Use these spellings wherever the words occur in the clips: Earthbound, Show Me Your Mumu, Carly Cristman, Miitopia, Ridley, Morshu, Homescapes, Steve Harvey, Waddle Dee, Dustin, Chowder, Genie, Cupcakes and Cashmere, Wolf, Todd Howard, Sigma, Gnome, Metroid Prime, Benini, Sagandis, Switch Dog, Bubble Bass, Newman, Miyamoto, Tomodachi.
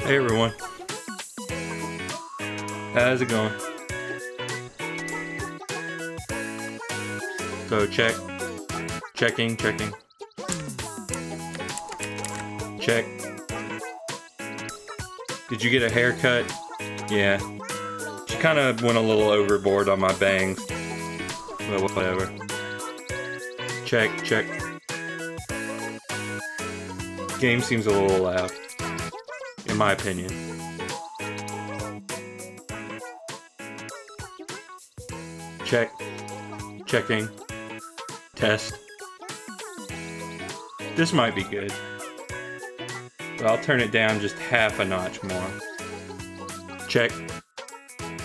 Hey everyone. How's it going? So checking. Check. Did you get a haircut? Yeah. She kind of went a little overboard on my bangs. But whatever. Check. Game seems a little loud. In my opinion. Check. Checking. Test. This might be good. But I'll turn it down just half a notch more. Check.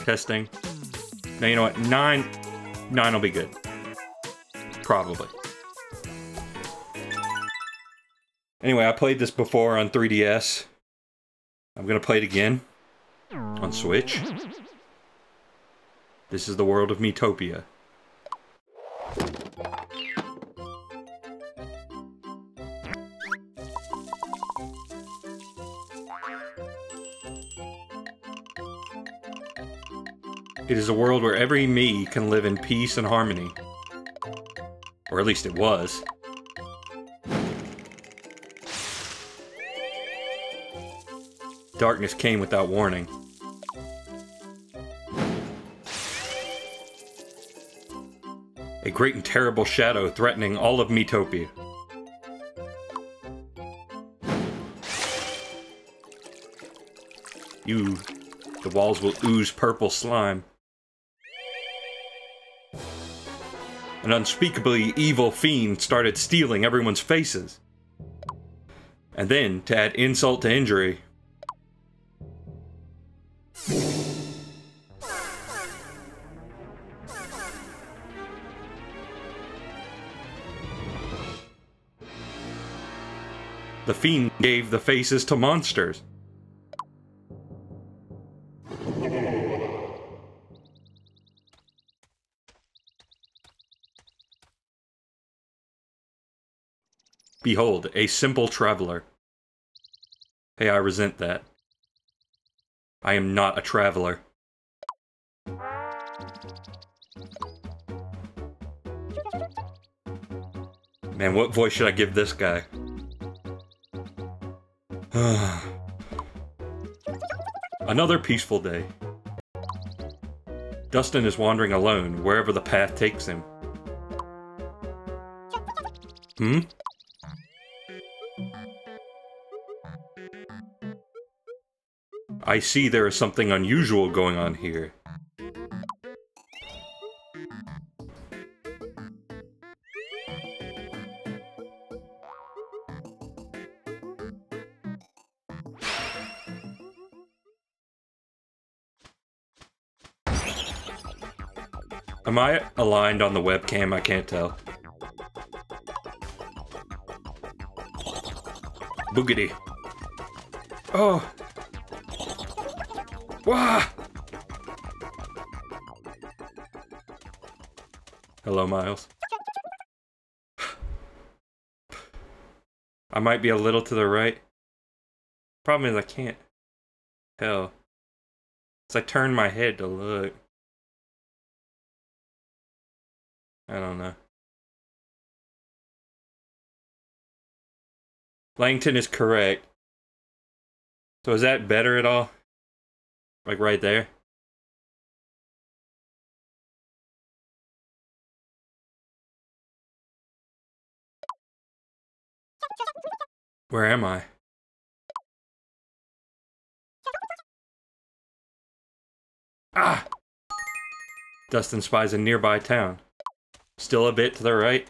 Testing. Now you know what? Nine will be good. Probably. Anyway, I played this before on 3DS. I'm gonna play it again on Switch. This is the world of Miitopia. It is a world where every me can live in peace and harmony. Or at least it was. Darkness came without warning. A great and terrible shadow threatening all of Miitopia. Ew. The walls will ooze purple slime. An unspeakably evil fiend started stealing everyone's faces. And then, to add insult to injury, the fiend gave the faces to monsters. Behold, a simple traveler. Hey, I resent that. I am not a traveler. Man, what voice should I give this guy? Another peaceful day. Dustin is wandering alone, wherever the path takes him. Hmm? I see there is something unusual going on here. Am I aligned on the webcam? I can't tell. Boogity. Oh! Wah! Hello, Miles. I might be a little to the right. Problem is I can't tell. So I turn my head to look. I don't know. Langton is correct. So is that better at all? Like right there. Where am I? Ah! Dustin spies a nearby town. Still a bit to the right.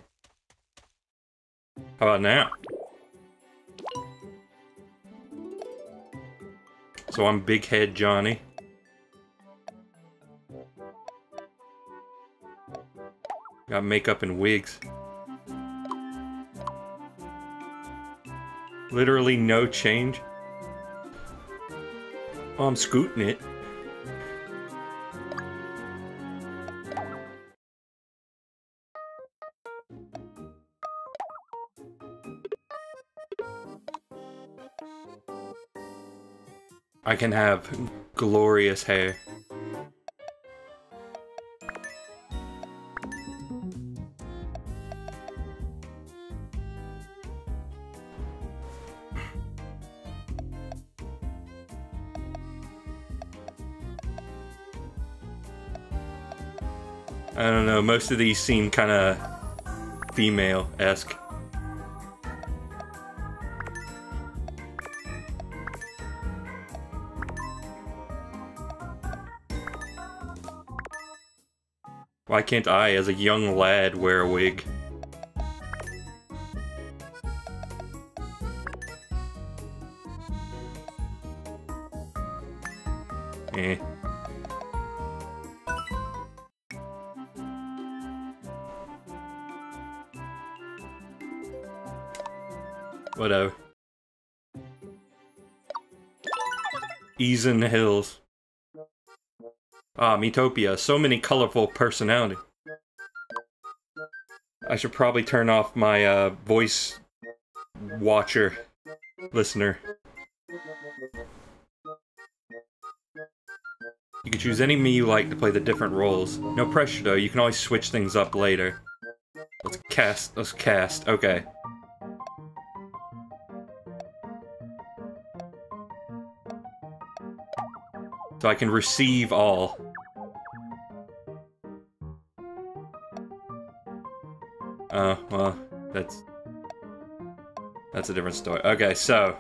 How about now? So I'm Big Head Johnny. Got makeup and wigs. Literally no change. Oh, I'm scooting it. I can have glorious hair. I don't know, most of these seem kind of female-esque. Why can't I, as a young lad, wear a wig? Whatever. Ease in the hills. Ah, Miitopia. So many colorful personalities. I should probably turn off my voice watcher listener. You can choose any Mii you like to play the different roles. No pressure though, you can always switch things up later. Let's cast, okay. So I can receive all. Well, that's a different story. Okay, so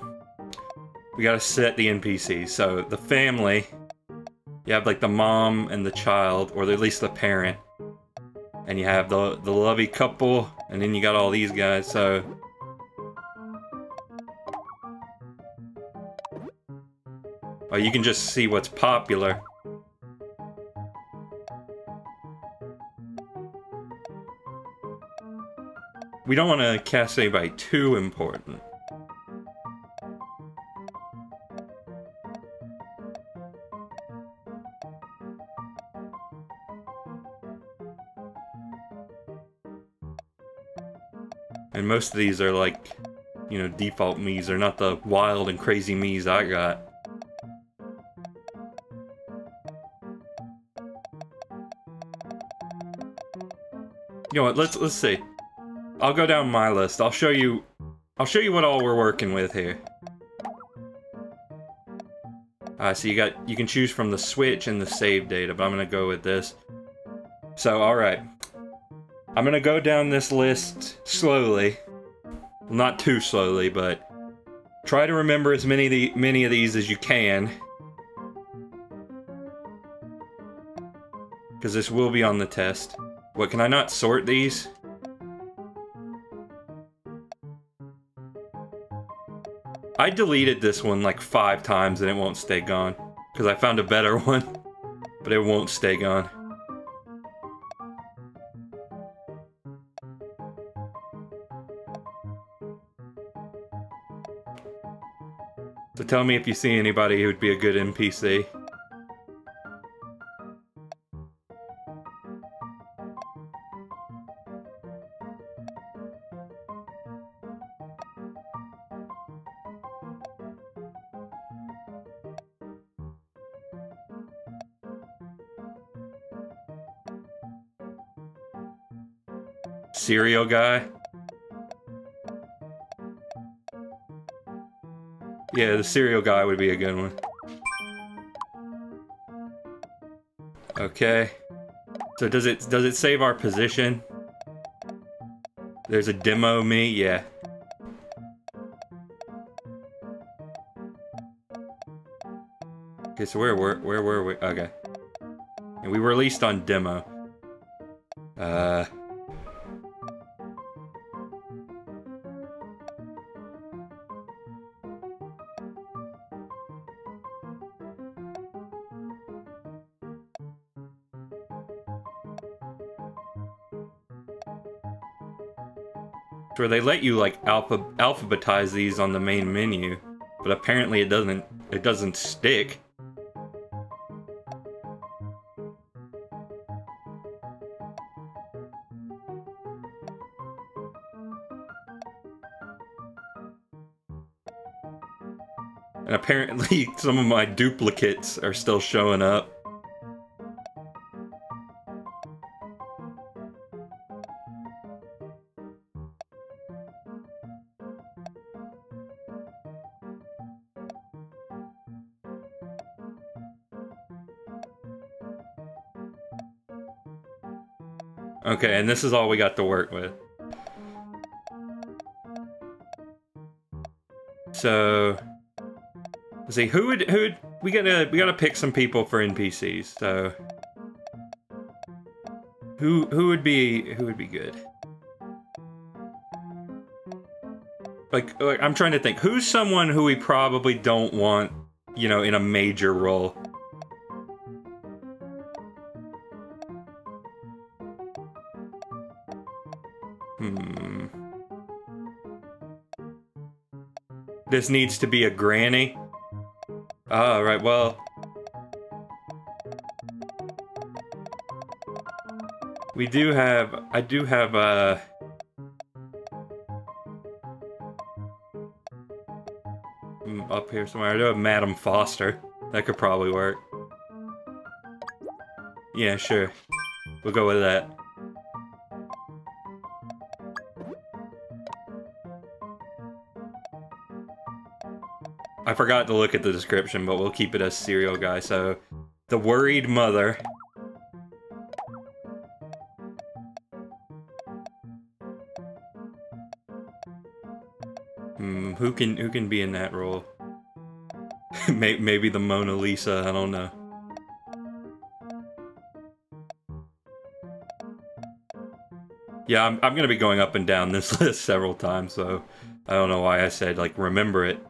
we gotta set the NPCs. So the family, you have like the mom and the child, or at least the parent, and you have the lovey couple, and then you got all these guys. So. Oh, you can just see what's popular. We don't want to cast anybody too important. And most of these are like, you know, default Miis. They're not the wild and crazy Miis I got. You know what, let's see. I'll go down my list. I'll show you what all we're working with here. So you can choose from the Switch and the save data, but I'm gonna go with this. So alright. I'm gonna go down this list slowly. Not too slowly, but try to remember as many of these as you can. Because this will be on the test. What, can I not sort these? I deleted this one like 5 times and it won't stay gone. Because I found a better one. But it won't stay gone. So tell me if you see anybody who would be a good NPC. Cereal guy? Yeah, the cereal guy would be a good one. Okay. So does it save our position? There's a demo Mii? Yeah. Okay, so where were we? Okay. And we were released on demo. Where they let you like alphabetize these on the main menu, but apparently it doesn't stick. And apparently some of my duplicates are still showing up. Okay, and this is all we got to work with. So, let's see, we gotta pick some people for NPCs. So, who would be good? Like I'm trying to think, who's someone who we probably don't want, you know, in a major role. This needs to be a granny. Oh, right, well... We do have... I do have a... Up here somewhere, I do have Madam Foster. That could probably work. Yeah, sure. We'll go with that. I forgot to look at the description, but we'll keep it as serial guy. So, the worried mother. Who can be in that role? Maybe the Mona Lisa. I don't know. Yeah, I'm gonna be going up and down this list several times, so I don't know why I said like remember it.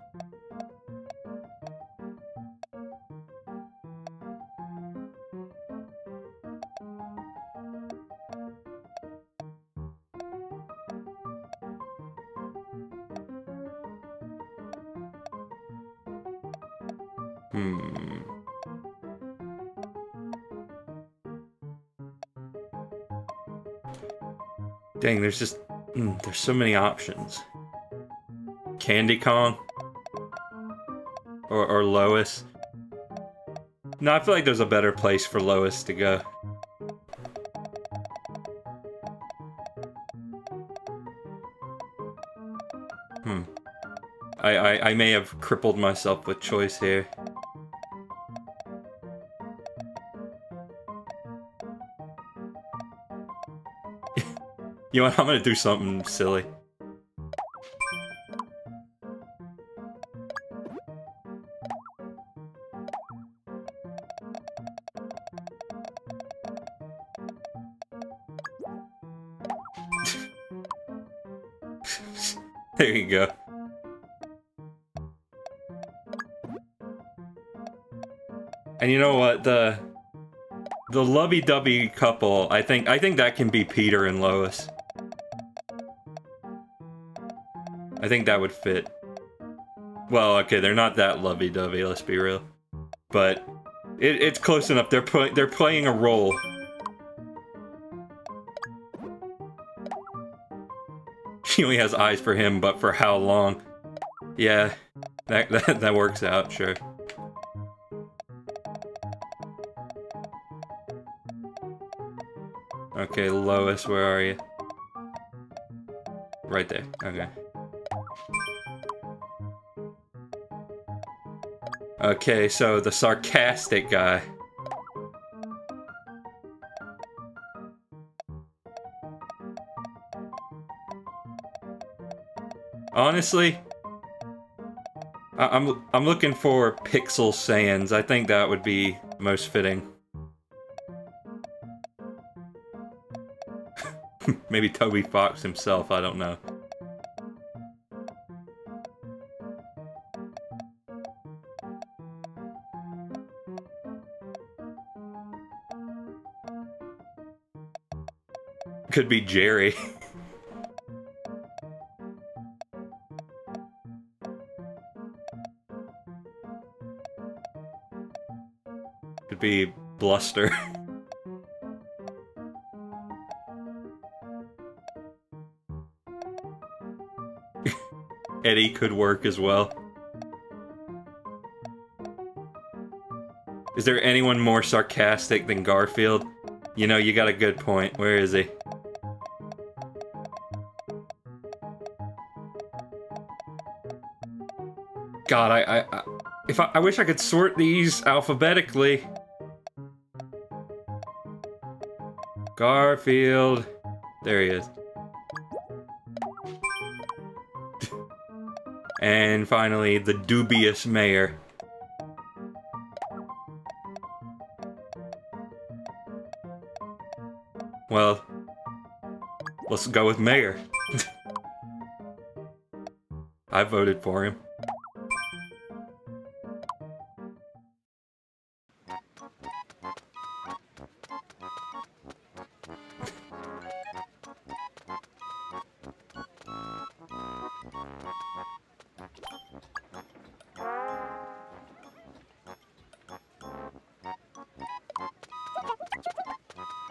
Dang, there's just... there's so many options. Candy Kong? Or Lois? No, I feel like there's a better place for Lois to go. I may have crippled myself with choice here. You know what, I'm gonna do something silly. There you go. And you know what, the lovey-dovey couple, I think that can be Peter and Lois. I think that would fit. Well, okay, they're not that lovey-dovey, let's be real. But it's close enough. They're playing a role. She only has eyes for him, but for how long? Yeah, that works out, sure. Okay, Lois, where are you? Right there. Okay. Okay, so the sarcastic guy. Honestly, I'm looking for Pixel Sans. I think that would be most fitting. Maybe Toby Fox himself, I don't know. Could be Jerry. Could be Bluster. Eddie could work as well. Is there anyone more sarcastic than Garfield? You know, you got a good point. Where is he? God, I wish I could sort these alphabetically. Garfield. There he is. And finally, the dubious mayor. Well, let's go with mayor. I voted for him.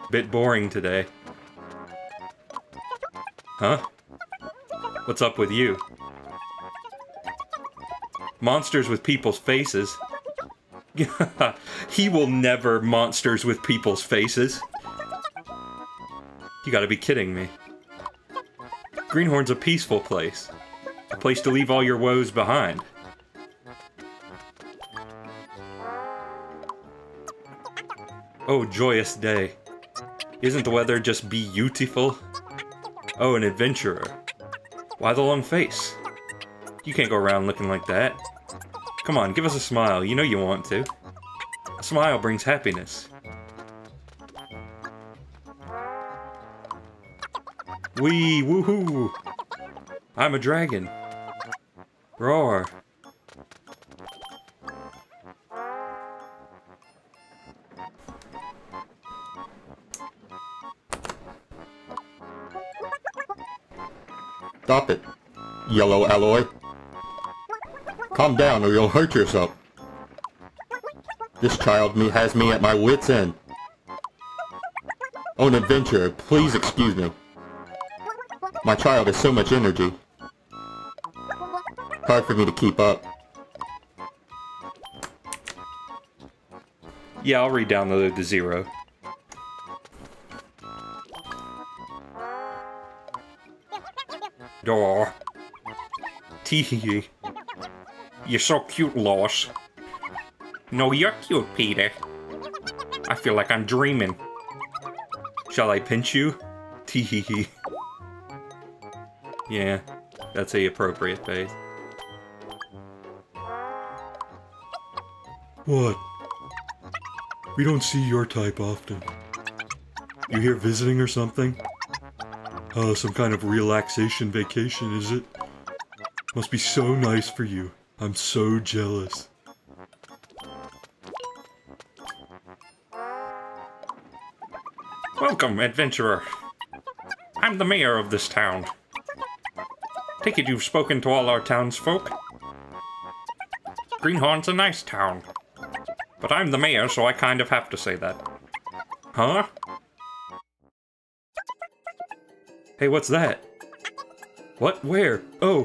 Bit boring today. Huh? What's up with you? Monsters with people's faces. He will never monsters with people's faces. You gotta be kidding me. Greenhorn's a peaceful place. A place to leave all your woes behind. Oh, joyous day. Isn't the weather just beautiful? Oh, an adventurer. Why the long face? You can't go around looking like that. Come on, give us a smile. You know you want to. A smile brings happiness. Wee, woohoo! I'm a dragon. Roar. Stop it, yellow alloy. Calm down or you'll hurt yourself. This child has me at my wit's end. Oh, an adventurer, please excuse me. My child has so much energy. Hard for me to keep up. Yeah, I'll re-download the Zero. Door. Teehee. You're so cute, Lois. No, you're cute, Peter. I feel like I'm dreaming. Shall I pinch you? Teehee. Yeah, that's the appropriate face. What? We don't see your type often. You here visiting or something? Some kind of relaxation vacation, is it? Must be so nice for you. I'm so jealous. Welcome, adventurer. I'm the mayor of this town. Take it you've spoken to all our townsfolk. Greenhorn's a nice town. But I'm the mayor, so I kind of have to say that. Huh? Hey, what's that? What? Where? Oh.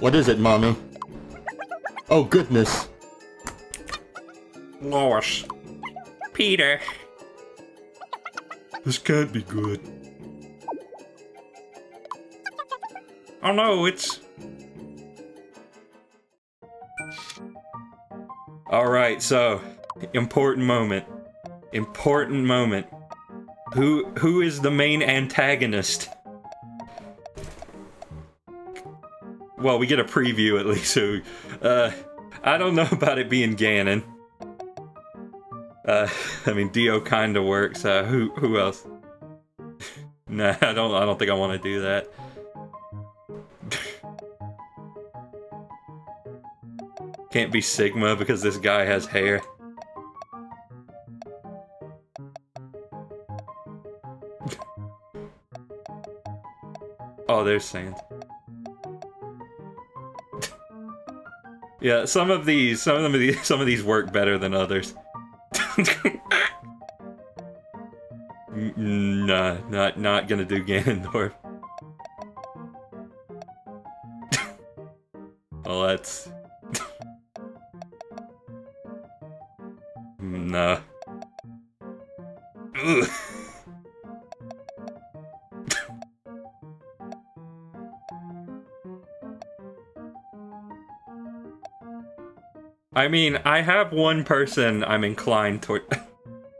What is it, Mommy? Oh, goodness. Lois. Peter. This can't be good. Oh no, it's... Alright, so. Important moment. Important moment. Who is the main antagonist? Well, we get a preview at least, so... I don't know about it being Ganon. I mean, Dio kinda works, who else? Nah, I don't think I want to do that. Can't be Sigma because this guy has hair. Oh, there's sand. Yeah, some of these work better than others. Nah, not gonna do Ganondorf. Well, that's Ugh. I mean, I have one person I'm inclined toward.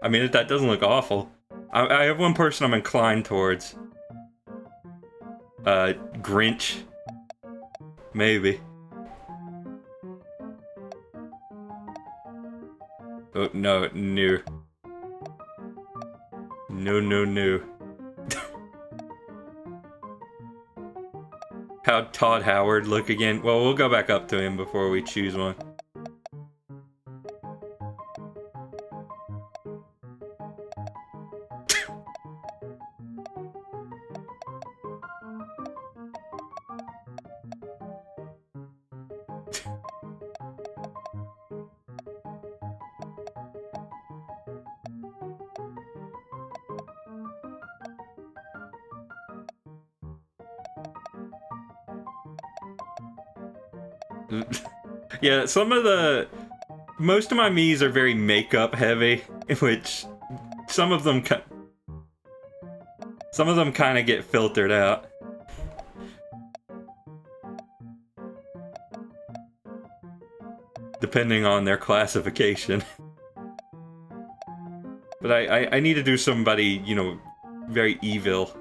I mean, that doesn't look awful. I have one person I'm inclined towards. Grinch. Maybe. Oh, no, no. No, no, no. How'd Todd Howard look again? Well, we'll go back up to him before we choose one. Yeah, some of the... most of my Miis are very makeup heavy, in which some of them kind of get filtered out. Depending on their classification. But I need to do somebody, you know, very evil.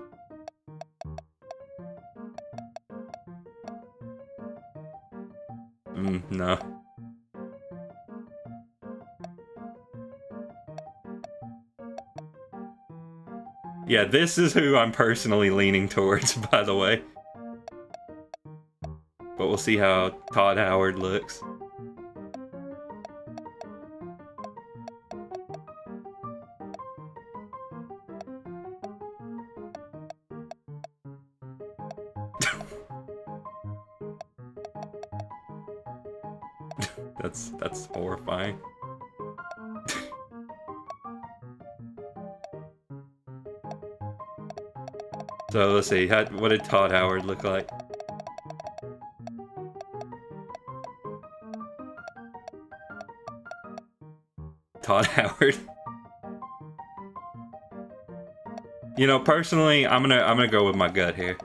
No. Yeah, this is who I'm personally leaning towards, by the way. But we'll see how Todd Howard looks. That's horrifying. So let's see, what did Todd Howard look like? Todd Howard. You know, personally, I'm gonna go with my gut here,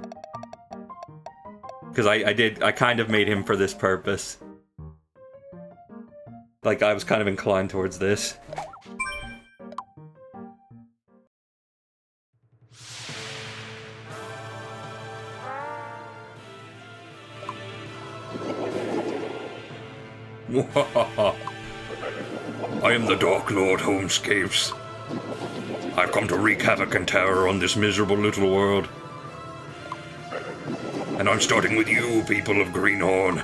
because I kind of made him for this purpose. Like, I was kind of inclined towards this. I am the Dark Lord Homescapes. I've come to wreak havoc and terror on this miserable little world. And I'm starting with you, people of Greenhorn.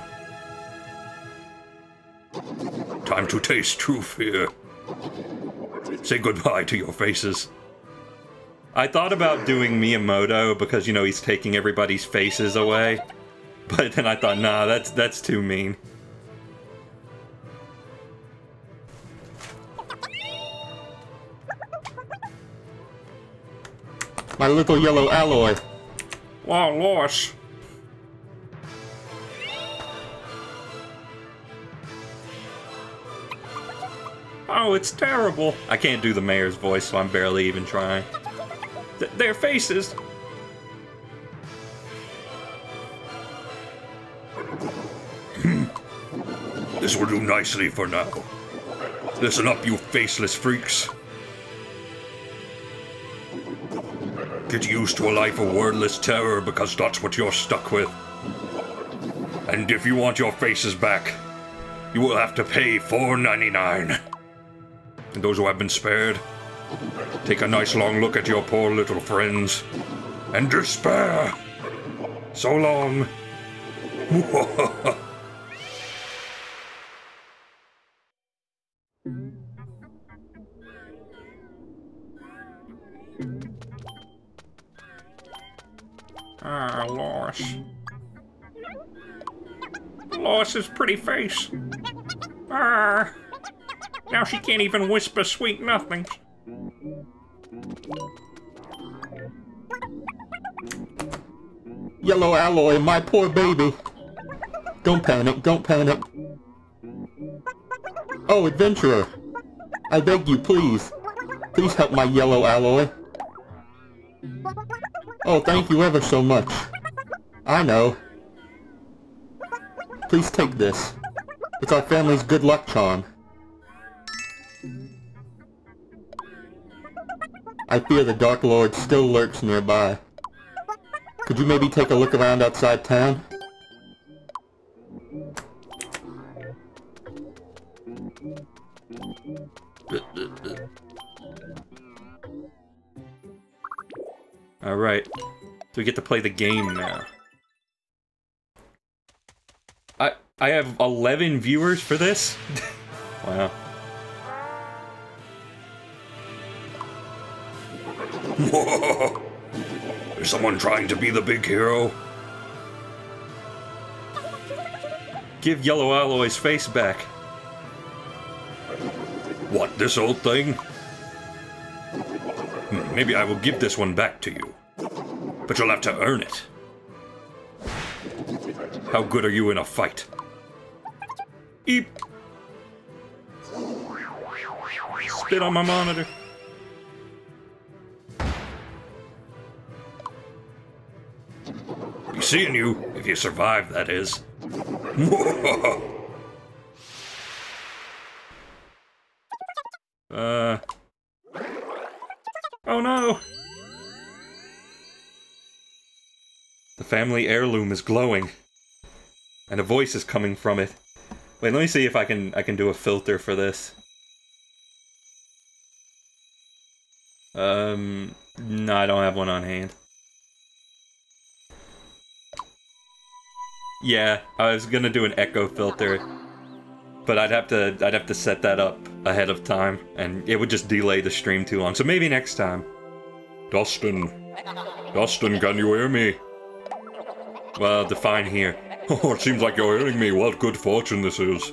Time to taste true fear. Say goodbye to your faces. I thought about doing Miyamoto because, you know, he's taking everybody's faces away. But then I thought, nah, that's too mean. My little yellow alloy. Wow, Lorsh. Oh, it's terrible. I can't do the mayor's voice, so I'm barely even trying. Their faces. This will do nicely for now. Listen up, you faceless freaks. Get used to a life of wordless terror, because that's what you're stuck with. And if you want your faces back, you will have to pay $4.99. And those who have been spared, take a nice long look at your poor little friends and despair. So long. Ah, Losh. Losh's pretty face. Ah. Now she can't even whisper sweet nothings. Yellow alloy, my poor baby. Don't panic, don't panic. Oh, adventurer. I beg you, please. Please help my yellow alloy. Oh, thank you ever so much. I know. Please take this. It's our family's good luck charm. I fear the Dark Lord still lurks nearby. Could you maybe take a look around outside town? Alright. So we get to play the game now. I have 11 viewers for this? Wow. Whoa! Is someone trying to be the big hero? Give Yellow Alloy's face back. What, this old thing? Maybe I will give this one back to you. But you'll have to earn it. How good are you in a fight? Eep! Spit on my monitor. Seeing you, if you survive, that is. Oh no! The family heirloom is glowing. And a voice is coming from it. Wait, let me see if I can do a filter for this. No, I don't have one on hand. Yeah, I was gonna do an echo filter, but I'd have to set that up ahead of time, and it would just delay the stream too long. So maybe next time. Dustin, can you hear me? Well, define here. Oh, it seems like you're hearing me. What good fortune this is.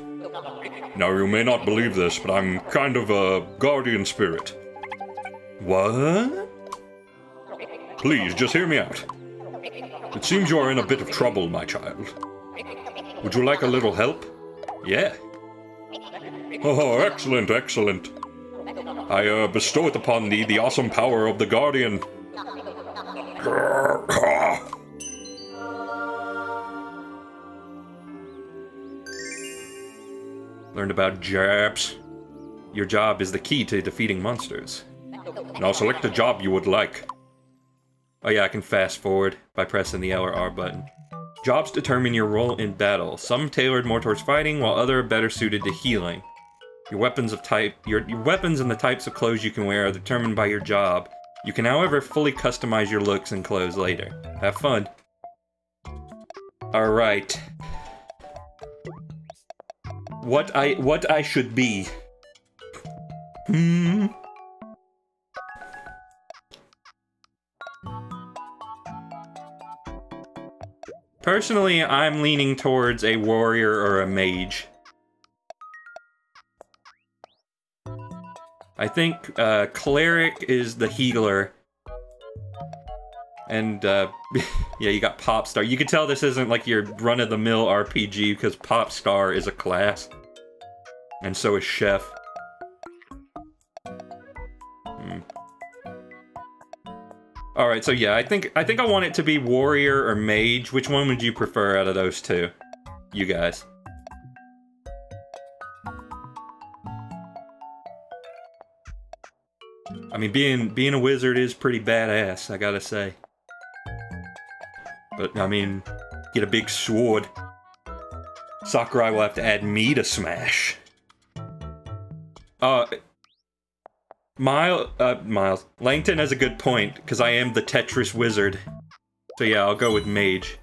Now you may not believe this, but I'm kind of a guardian spirit. What? Please, just hear me out. It seems you are in a bit of trouble, my child. Would you like a little help? Yeah. Oh, excellent, excellent. I bestow it upon thee the awesome power of the Guardian. Learned about jobs. Your job is the key to defeating monsters. Now select the job you would like. Oh yeah, I can fast forward by pressing the L or R button. Jobs determine your role in battle. Some tailored more towards fighting, while others are better suited to healing. Your weapons and the types of clothes you can wear are determined by your job. You can, however, fully customize your looks and clothes later. Have fun. All right. What I should be? Personally, I'm leaning towards a warrior or a mage. I think cleric is the healer. And yeah, you got Popstar. You can tell this isn't like your run-of-the-mill RPG because Popstar is a class. And so is Chef. Alright, so yeah, I think I want it to be warrior or mage. Which one would you prefer out of those two? You guys. I mean, being a wizard is pretty badass, I gotta say. But, I mean, get a big sword. Sakurai will have to add me to Smash. Miles. Langton has a good point, because I am the Tetris wizard. So yeah, I'll go with mage.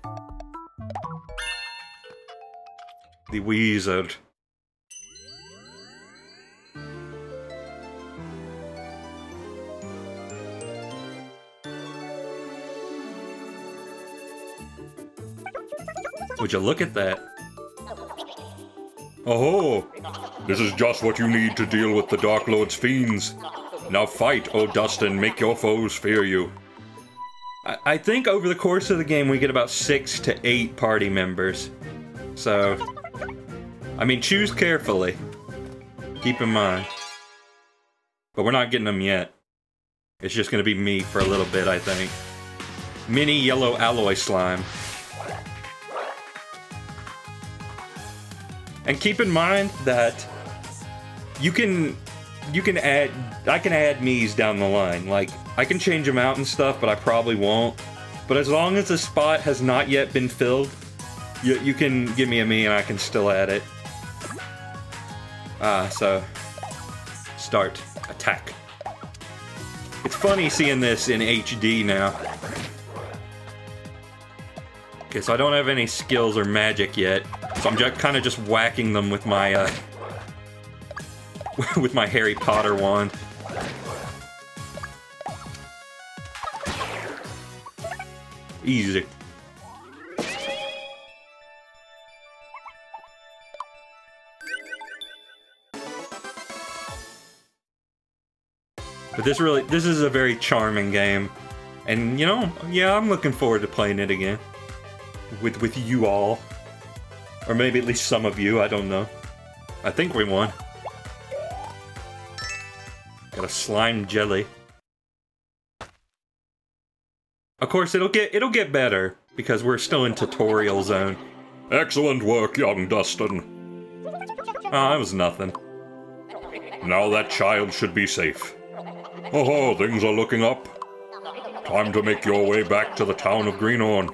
The wizard. Would you look at that? Oh, this is just what you need to deal with the Dark Lord's fiends. Now fight, oh Dustin, make your foes fear you. I think over the course of the game we get about 6 to 8 party members. So, I mean, choose carefully. Keep in mind. But we're not getting them yet. It's just gonna be me for a little bit, I think. Mini yellow alloy slime. And keep in mind that I can add Miis down the line. Like, I can change them out and stuff, but I probably won't. But as long as the spot has not yet been filled, you can give me a Mii and I can still add it. So start attack. It's funny seeing this in HD now. Okay, so I don't have any skills or magic yet, so I'm kind of just whacking them with my with my Harry Potter wand. Easy. But this is a very charming game. And you know, yeah, I'm looking forward to playing it again. With you all. Or maybe at least some of you, I don't know. I think we won. Got a slime jelly. Of course, it'll get better, because we're still in tutorial zone. Excellent work, young Dustin. Ah, that was nothing. Now that child should be safe. Oh, things are looking up. Time to make your way back to the town of Greenhorn.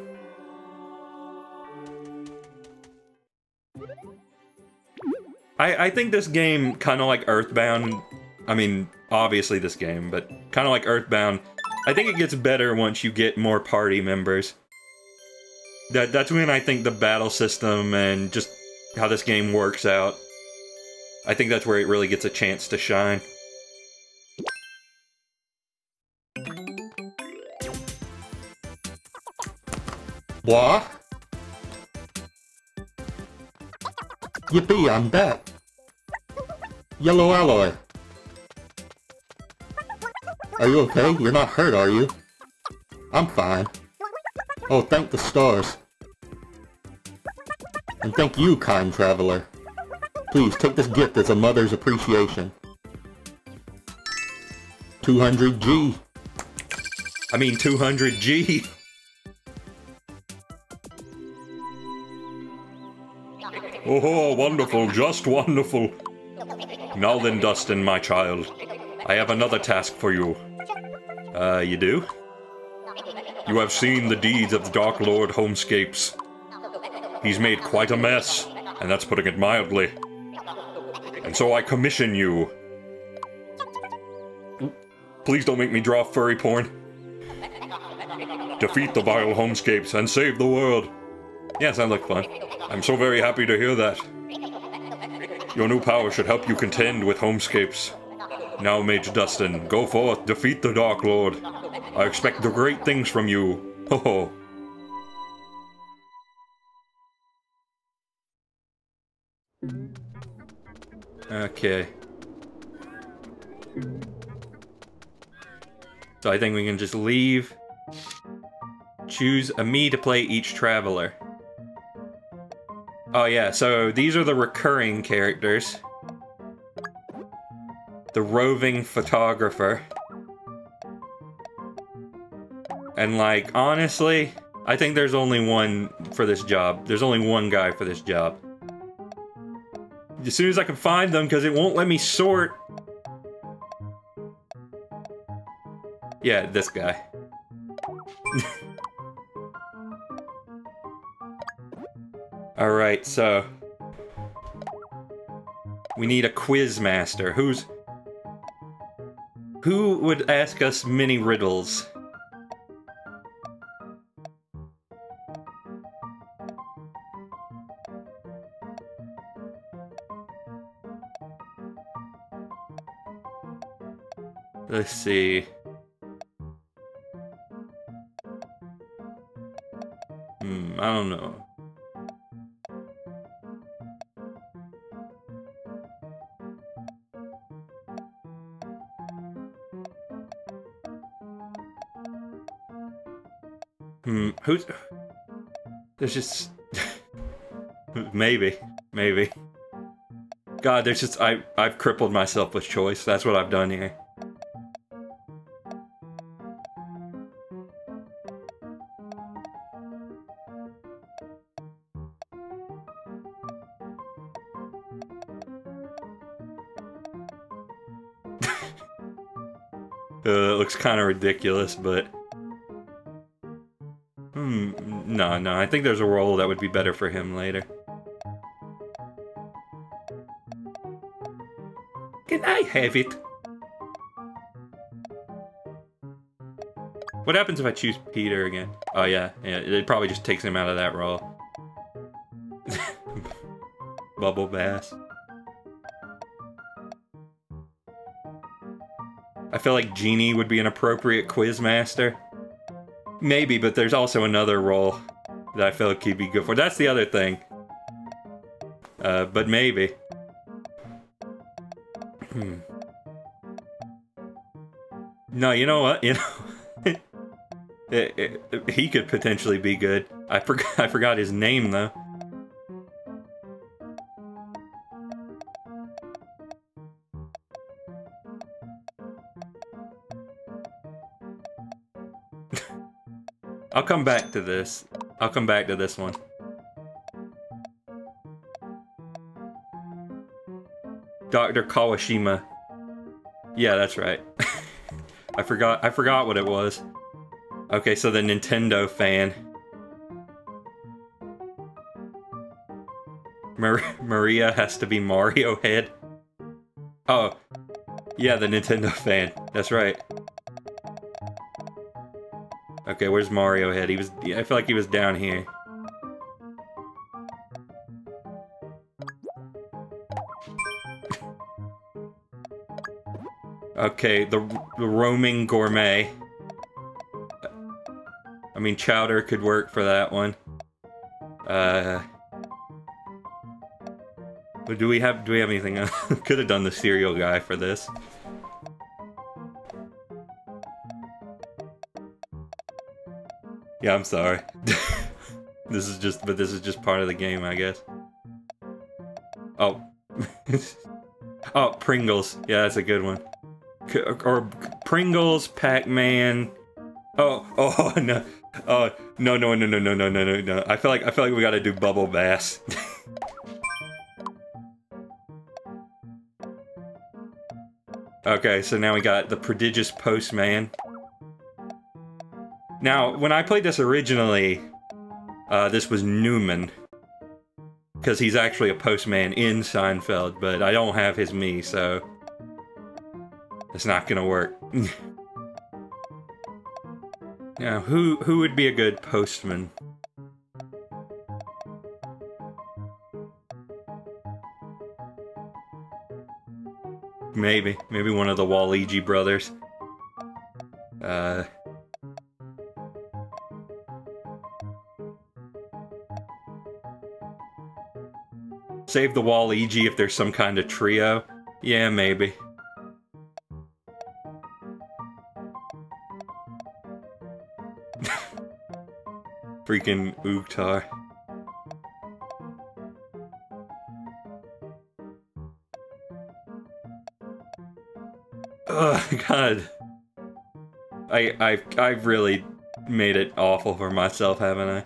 I think this game, kind of like Earthbound, I mean, obviously this game, but kind of like Earthbound, I think it gets better once you get more party members. That's when I think the battle system and just how this game works out, I think that's where it really gets a chance to shine. Blah. Yippee, I'm back. Yellow alloy. Are you okay? You're not hurt, are you? I'm fine. Oh, thank the stars. And thank you, kind traveler. Please, take this gift as a mother's appreciation. 200G. I mean 200G. Oh, wonderful, just wonderful. Now then, Dustin, my child. I have another task for you. You do? You have seen the deeds of the Dark Lord Homescapes. He's made quite a mess, and that's putting it mildly. And so I commission you. Please don't make me draw furry porn. Defeat the vile Homescapes and save the world. Yeah, sounds like fun. I'm so very happy to hear that. Your new power should help you contend with Homescapes. Now, Mage Dustin, go forth, defeat the Dark Lord. I expect the great things from you. Ho ho. Okay. So I think we can just leave. Choose a Mii to play each traveler. Oh yeah, so these are the recurring characters. The roving photographer. And like, honestly, I think there's only one for this job. There's only one guy for this job. As soon as I can find them, because it won't let me sort. Yeah, this guy. Alright, so we need a quiz master. Who would ask us many riddles? Let's see. I don't know. Who's... There's just... Maybe. God, there's just... I've crippled myself with choice. That's what I've done here. It looks kind of ridiculous, but... No, I think there's a role that would be better for him later. Can I have it? What happens if I choose Peter again? Oh yeah, it probably just takes him out of that role. Bubble Bass. I feel like Genie would be an appropriate quizmaster. Maybe, but there's also another role that I feel like he'd be good for. That's the other thing. But maybe. No, you know what? You know, he could potentially be good. I forgot his name though. I'll come back to this. I'll come back to this one. Dr. Kawashima. Yeah, that's right. I forgot what it was. Okay, so the Nintendo fan. Maria has to be Mario Head. Oh. Yeah, the Nintendo fan. That's right. Okay, where's Mario Head? I feel like he was down here. Okay, the roaming gourmet. I mean, Chowder could work for that one. But do we have anything else? Could have done the cereal guy for this. Yeah, I'm sorry. This is just part of the game, I guess. Oh. Oh, Pringles. Yeah, that's a good one. Or Pringles, Pac-Man. Oh no. Oh, no. I feel like we got to do Bubble Bass. Okay, so now we got the prodigious postman. Now, when I played this originally, this was Newman, because he's actually a postman in Seinfeld, but I don't have his Mii, so it's not gonna work. Now, who would be a good postman? Maybe one of the Waluigi brothers. Save the Waluigi if there's some kind of trio. Yeah, maybe. Freaking Oogtar. Oh God. I've really made it awful for myself, haven't I?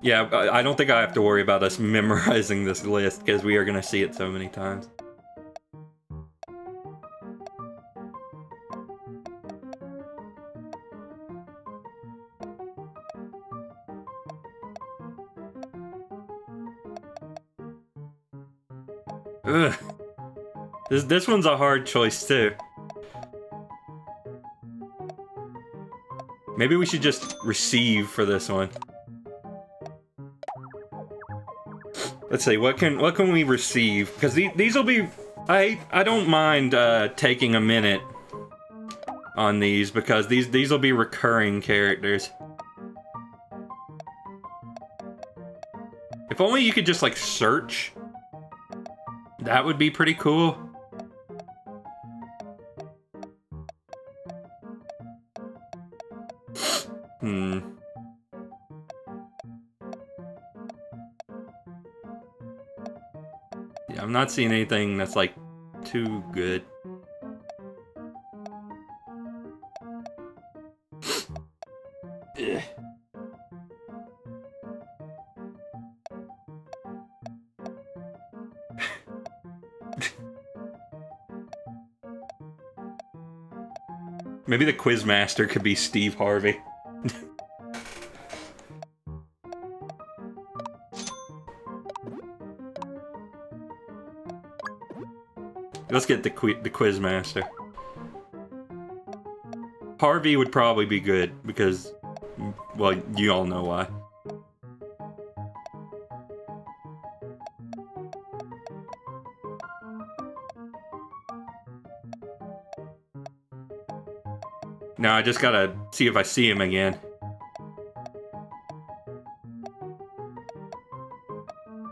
Yeah, I don't think I have to worry about us memorizing this list, because we are going to see it so many times. Ugh. This one's a hard choice, too. Maybe we should just receive for this one. Let's see, what can we receive? Because these will be... I don't mind taking a minute on these, because these will be recurring characters. If only you could just, like, search. That would be pretty cool. I I'm not seeing anything that's like too good. Maybe the Quizmaster could be Steve Harvey. Let's get the Quizmaster. Harvey would probably be good because, well, you all know why. Now I just gotta see if I see him again.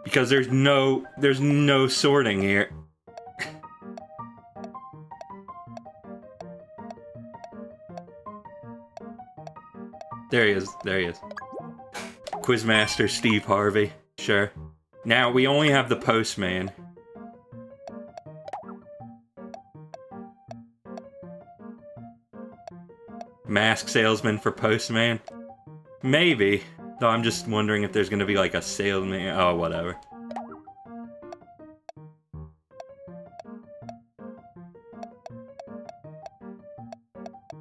Because there's no sorting here. There he is, there he is. Quizmaster Steve Harvey, sure. Now we only have the postman. Mask salesman for postman? Maybe. Though I'm just wondering if there's gonna be like a salesman. Oh, whatever.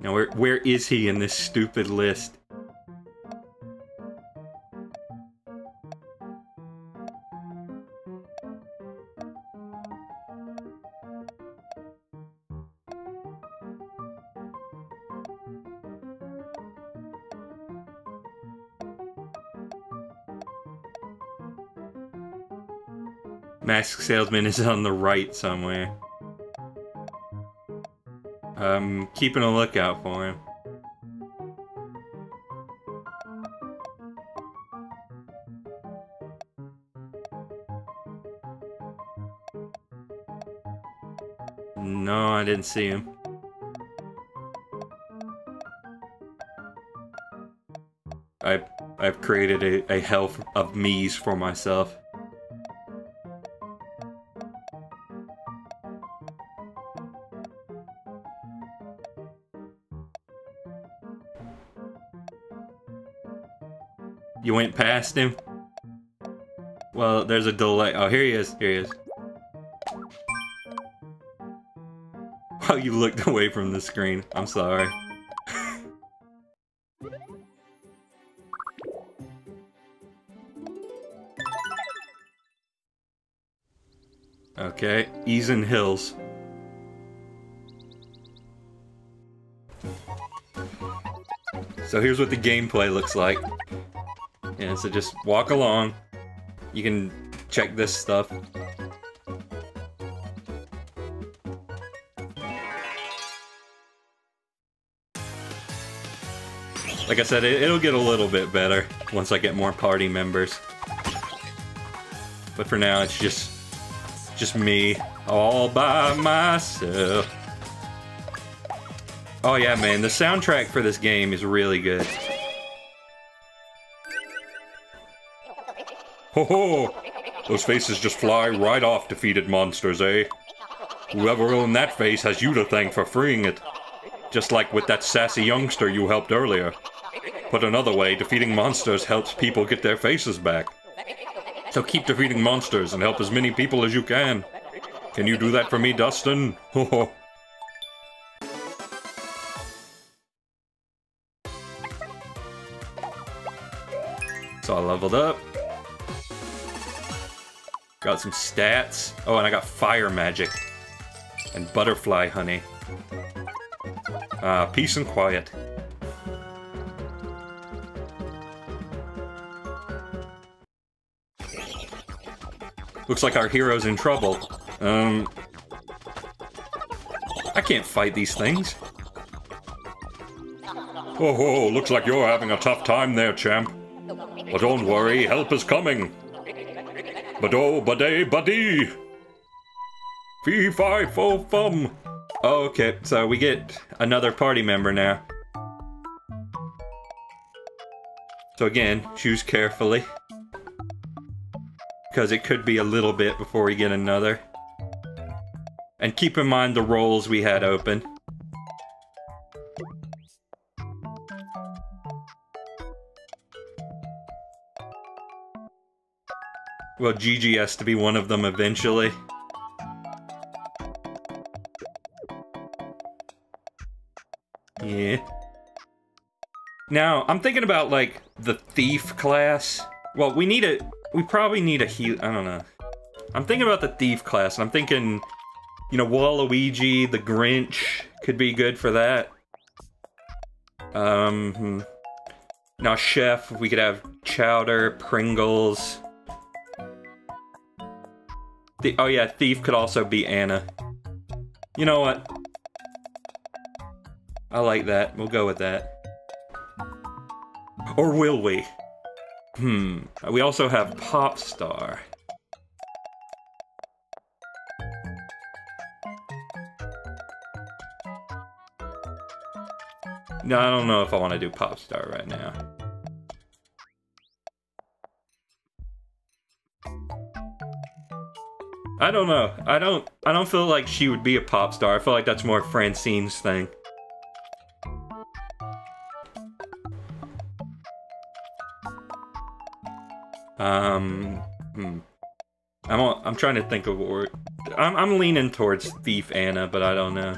Now where is he in this stupid list? Mask salesman is on the right somewhere. I'm keeping a lookout for him. No, I didn't see him. I've created a health of me's for myself. You went past him? Well, there's a delay. Oh, here he is. Here he is. Oh, you looked away from the screen. I'm sorry. Okay, Eason Hills. So here's what the gameplay looks like. Yeah, so just walk along. You can check this stuff. Like I said, it'll get a little bit better once I get more party members. But for now, it's just me all by myself. Oh yeah, man, the soundtrack for this game is really good. Ho ho! Those faces just fly right off defeated monsters, eh? Whoever owned that face has you to thank for freeing it. Just like with that sassy youngster you helped earlier. Put another way, defeating monsters helps people get their faces back. So keep defeating monsters and help as many people as you can. Can you do that for me, Dustin? Ho ho. So I leveled up. Got some stats. Oh, and I got fire magic. And butterfly honey. Peace and quiet. Looks like our hero's in trouble. I can't fight these things. Oh, ho, looks like you're having a tough time there, champ. But don't worry, help is coming. Bado, bade, buddy! Fee, fi, fo, fum! Okay, so we get another party member now. So again, choose carefully. because it could be a little bit before we get another. And keep in mind the rolls we had open. Well, Gigi has to be one of them eventually. Yeah. Now, I'm thinking about, like, the thief class. Well, we need a... we probably need a I don't know. I'm thinking about the thief class, and I'm thinking, you know, Waluigi, the Grinch could be good for that. Now, Chef, we could have Chowder, Pringles. Oh yeah, Thief could also be Anna. You know what? I like that. We'll go with that. Or will we? Hmm. We also have Pop Star. No, I don't know if I want to do Pop Star right now. I don't know. I don't feel like she would be a pop star. I feel like that's more Francine's thing. I'm trying to think of what we're... I'm leaning towards Thief Anna, but I don't know.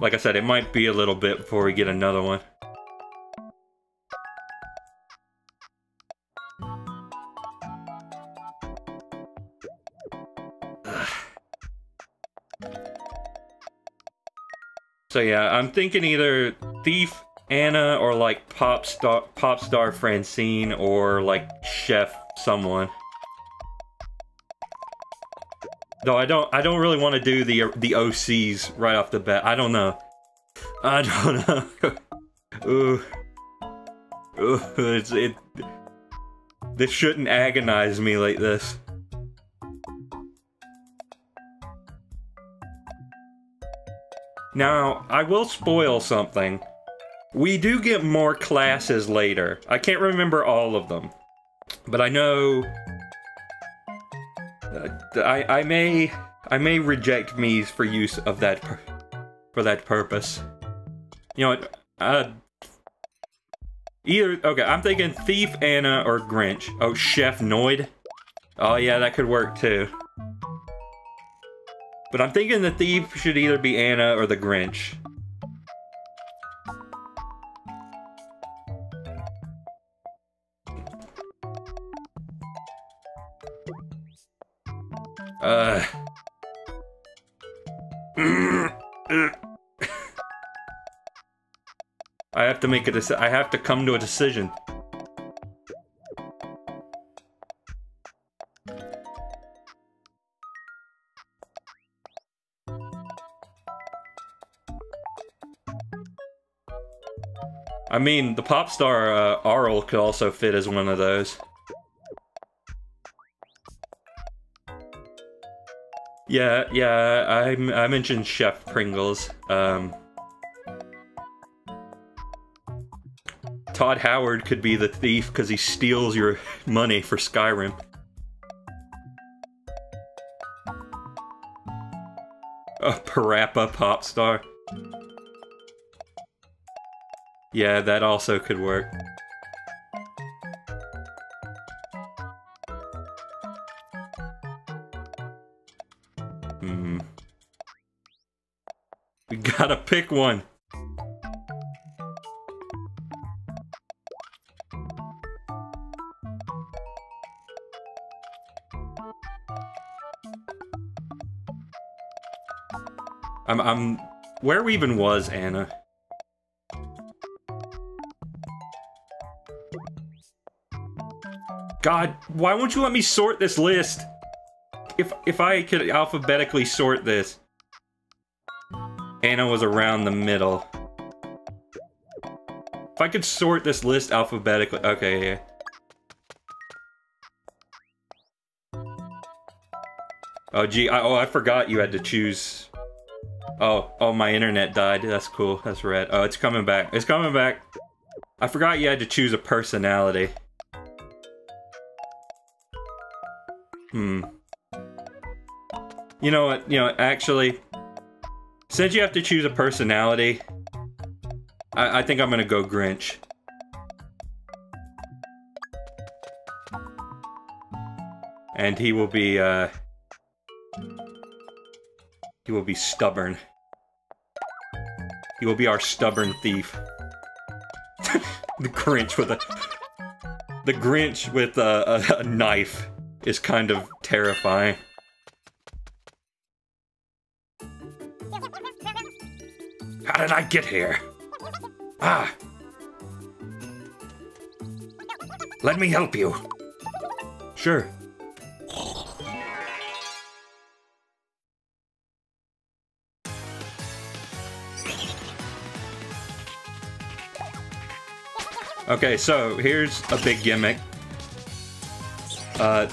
Like I said, it might be a little bit before we get another one. So yeah, I'm thinking either Thief Anna or like Pop Star Francine or like Chef someone. Though I don't really want to do the OCs right off the bat. I don't know. I don't know. Ooh. Ooh, this shouldn't agonize me like this. Now, I will spoil something. We do get more classes later. I can't remember all of them. But I know... I may reject Miis for use of that... for that purpose. You know what? Either... okay, I'm thinking Thief Anna or Grinch. Oh, Chef Noid. Oh yeah, that could work too. But I'm thinking the thief should either be Anna or the Grinch. I have to make a decision. I have to come to a decision. I mean, the pop star Arl could also fit as one of those. Yeah, yeah, I mentioned Chef Pringles. Todd Howard could be the thief because he steals your money for Skyrim. A Parappa pop star. Yeah, that also could work. Hmm. We gotta pick one. Where even was Anna? God, why won't you let me sort this list? If I could alphabetically sort this. Anna was around the middle. If I could sort this list alphabetically... okay, yeah. Oh, gee. I forgot you had to choose... Oh, my internet died. That's cool. That's rad. Oh, it's coming back. It's coming back. I forgot you had to choose a personality. You know what? You know, actually, since you have to choose a personality, I think I'm gonna go Grinch. And he will be stubborn. He will be our stubborn thief. The Grinch with a... The Grinch with a knife is kind of terrifying. How did I get here? Ah! Let me help you. Sure. Okay, so here's a big gimmick.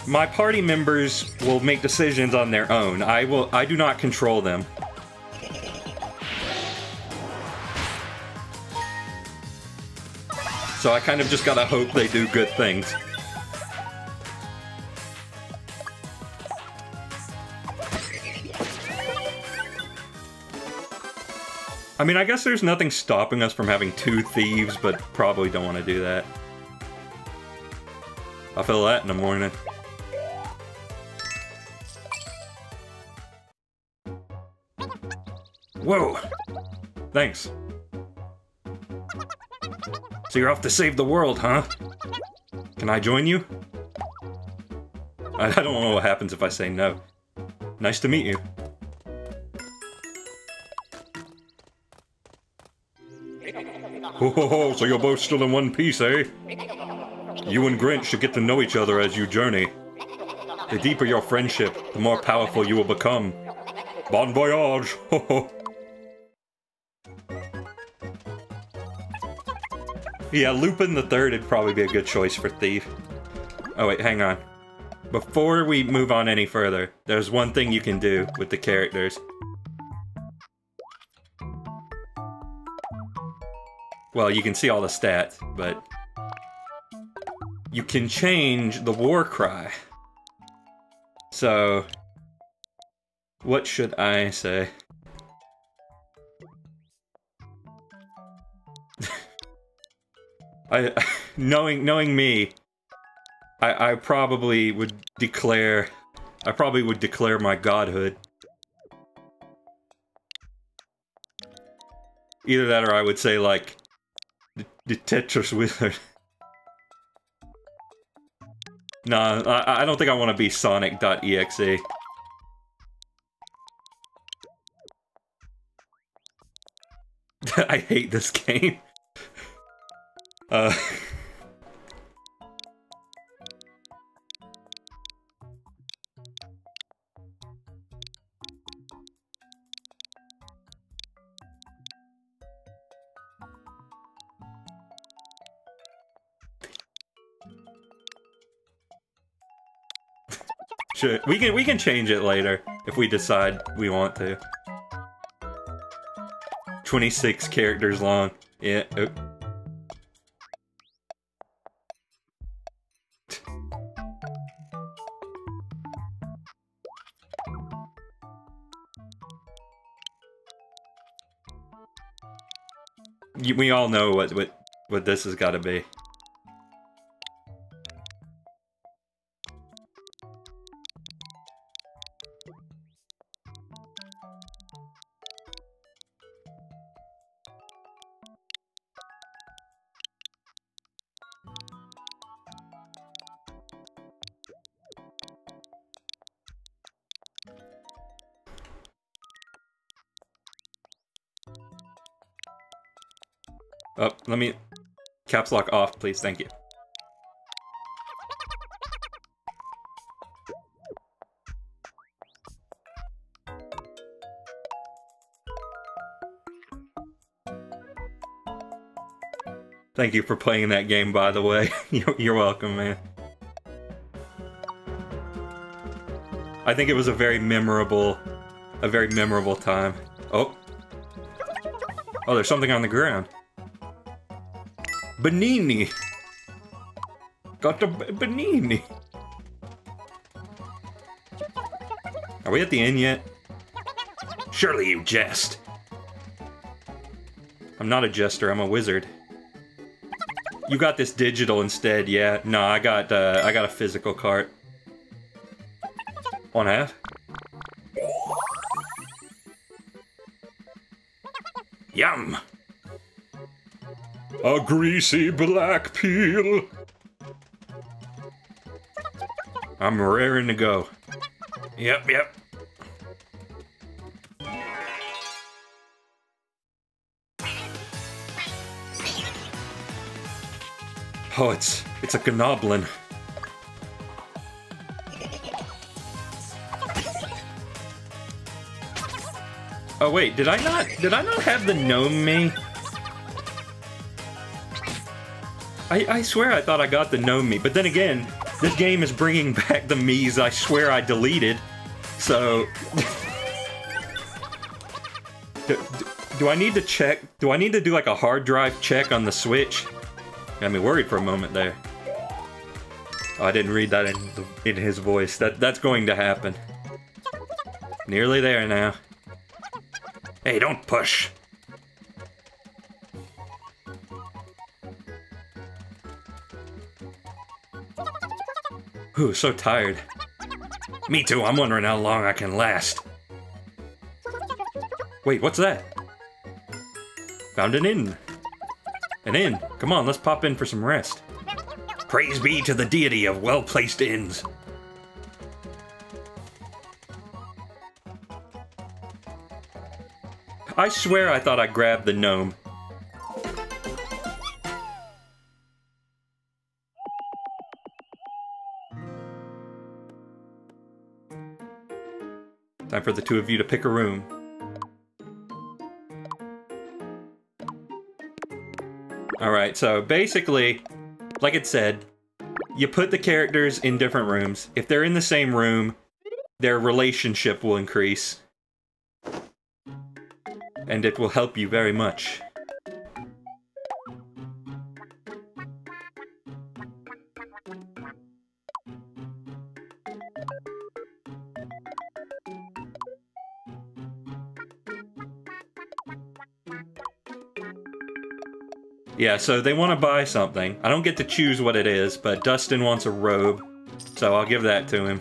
My party members will make decisions on their own. I do not control them. So I kind of just gotta hope they do good things. I mean, I guess there's nothing stopping us from having two thieves, but probably don't want to do that. I feel that in the morning. Whoa! Thanks. So you're off to save the world, huh? Can I join you? I don't know what happens if I say no. Nice to meet you. Oh, so you're both still in one piece, eh? You and Grinch should get to know each other as you journey. The deeper your friendship, the more powerful you will become. Bon voyage! Ho ho! Yeah, Lupin the Third would probably be a good choice for Thief. Oh wait, hang on. Before we move on any further, there's one thing you can do with the characters. Well, you can see all the stats, but you can change the war cry. So, what should I say? Knowing me, I probably would declare, my godhood. Either that, or I would say like, the Tetris Wizard. Nah, I don't think I want to be Sonic.exe. I hate this game. Sure, we can change it later if we decide we want to. 26 characters long. Yeah. Oh. We all know what this has got to be. Let me... Caps lock off, please. Thank you. Thank you for playing that game, by the way. You're welcome, man. I think it was a very memorable time. Oh. Oh, there's something on the ground. Benini! Got a Benini! Are we at the end yet? Surely you jest. I'm not a jester, I'm a wizard. You got this digital instead, yeah? No, I got a physical cart. One half? Yum! A greasy black peel! I'm raring to go. Yep, yep. Oh, it's a gnoblin. Oh wait, did I not have the gnome me? I swear I thought I got the gnome me, but then again, this game is bringing back the me's I swear I deleted. So do I need to check? Do I need to do like a hard drive check on the Switch? Got me worried for a moment there. Oh, I didn't read that in his voice. That's going to happen. Nearly there now. Hey, don't push. Ooh, so tired. Me too, I'm wondering how long I can last. Wait, what's that? Found an inn. An inn. Come on, let's pop in for some rest. Praise be to the deity of well-placed inns. I swear I thought I grabbed the gnome. Time for the two of you to pick a room. Alright, so basically, like it said, you put the characters in different rooms. If they're in the same room, their relationship will increase. And it will help you very much. Yeah, so they want to buy something. I don't get to choose what it is, but Dustin wants a robe, so I'll give that to him.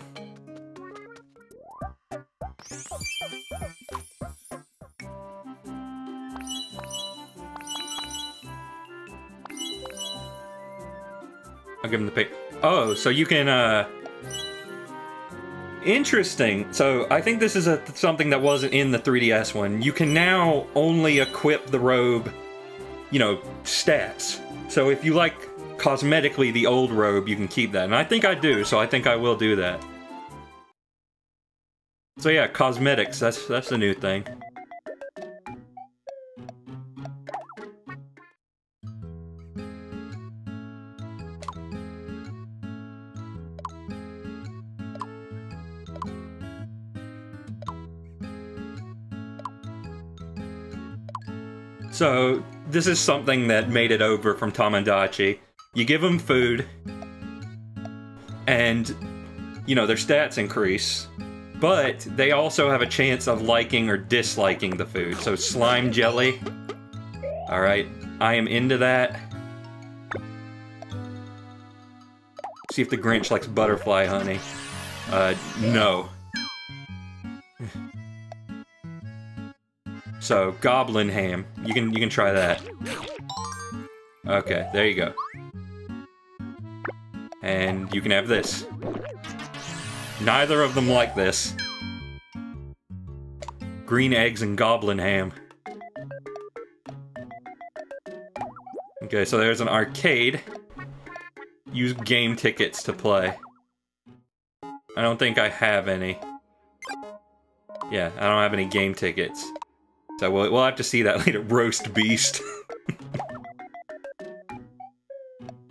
I'll give him the pick. Oh, so you can, Interesting. So I think this is something that wasn't in the 3DS one. You can now only equip the robe, you know, stats. So if you like cosmetically the old robe, you can keep that. And I think I do, so I think I will do that. So yeah, cosmetics, that's the new thing. So this is something that made it over from Tomodachi. You give them food, and, you know, their stats increase, but they also have a chance of liking or disliking the food. So slime jelly. All right, I am into that. See if the Grinch likes butterfly honey. No. So, goblin ham. You can try that. Okay, there you go. And you can have this. Neither of them like this. Green eggs and goblin ham. Okay, so there's an arcade. Use game tickets to play. I don't think I have any. Yeah, I don't have any game tickets. So we'll have to see that later. Roast beast.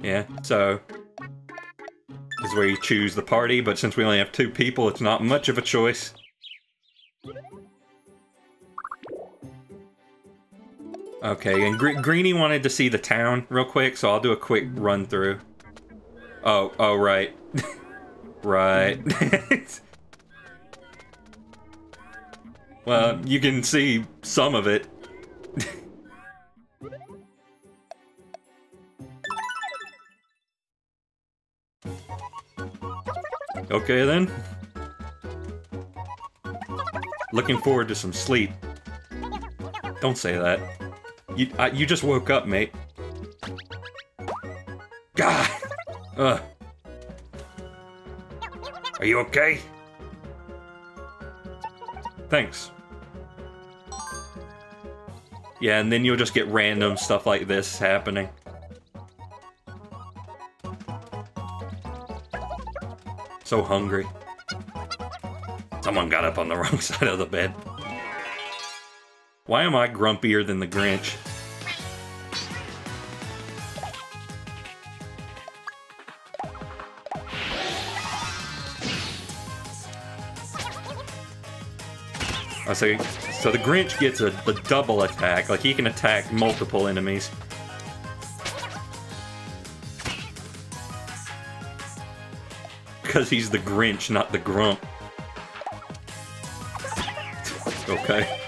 Yeah, so this is where you choose the party, but since we only have two people, it's not much of a choice. Okay, and Greenie wanted to see the town real quick, so I'll do a quick run through. Oh, right. Right. Well, you can see some of it. Okay then. Looking forward to some sleep. Don't say that. You just woke up, mate. God! Ugh. Are you okay? Thanks. Yeah, and then you'll just get random stuff like this happening. So hungry. Someone got up on the wrong side of the bed. Why am I grumpier than the Grinch? I say, so the Grinch gets a double attack, like he can attack multiple enemies. Because he's the Grinch, not the Grump. Okay.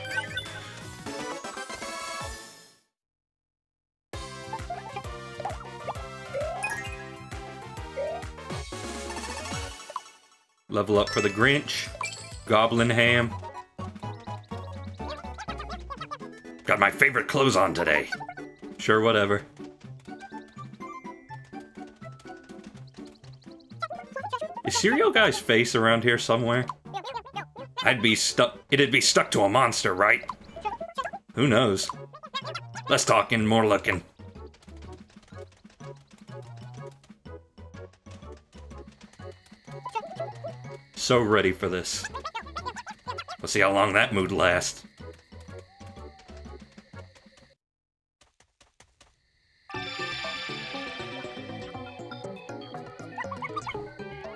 Level up for the Grinch. Goblin ham. Got my favorite clothes on today. Sure, whatever. Is Cereal Guy's face around here somewhere? It'd be stuck to a monster, right? Who knows? Less talking, more looking. So ready for this. We'll see how long that mood lasts.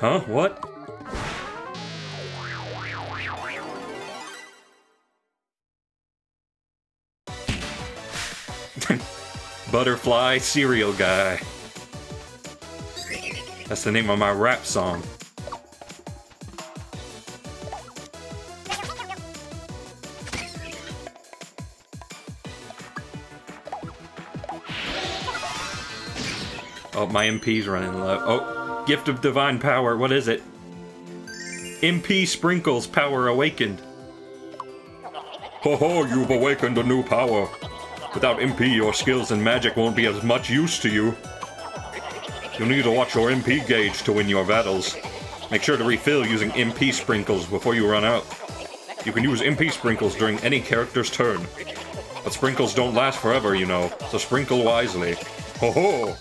Huh? What? Butterfly Cereal Guy. That's the name of my rap song. Oh, my MP's running low. Oh. Gift of Divine Power, what is it? MP Sprinkles Power Awakened. Ho ho, you've awakened a new power. Without MP, your skills and magic won't be of much use to you. You'll need to watch your MP gauge to win your battles. Make sure to refill using MP Sprinkles before you run out. You can use MP Sprinkles during any character's turn. But Sprinkles don't last forever, you know, so sprinkle wisely. Ho ho!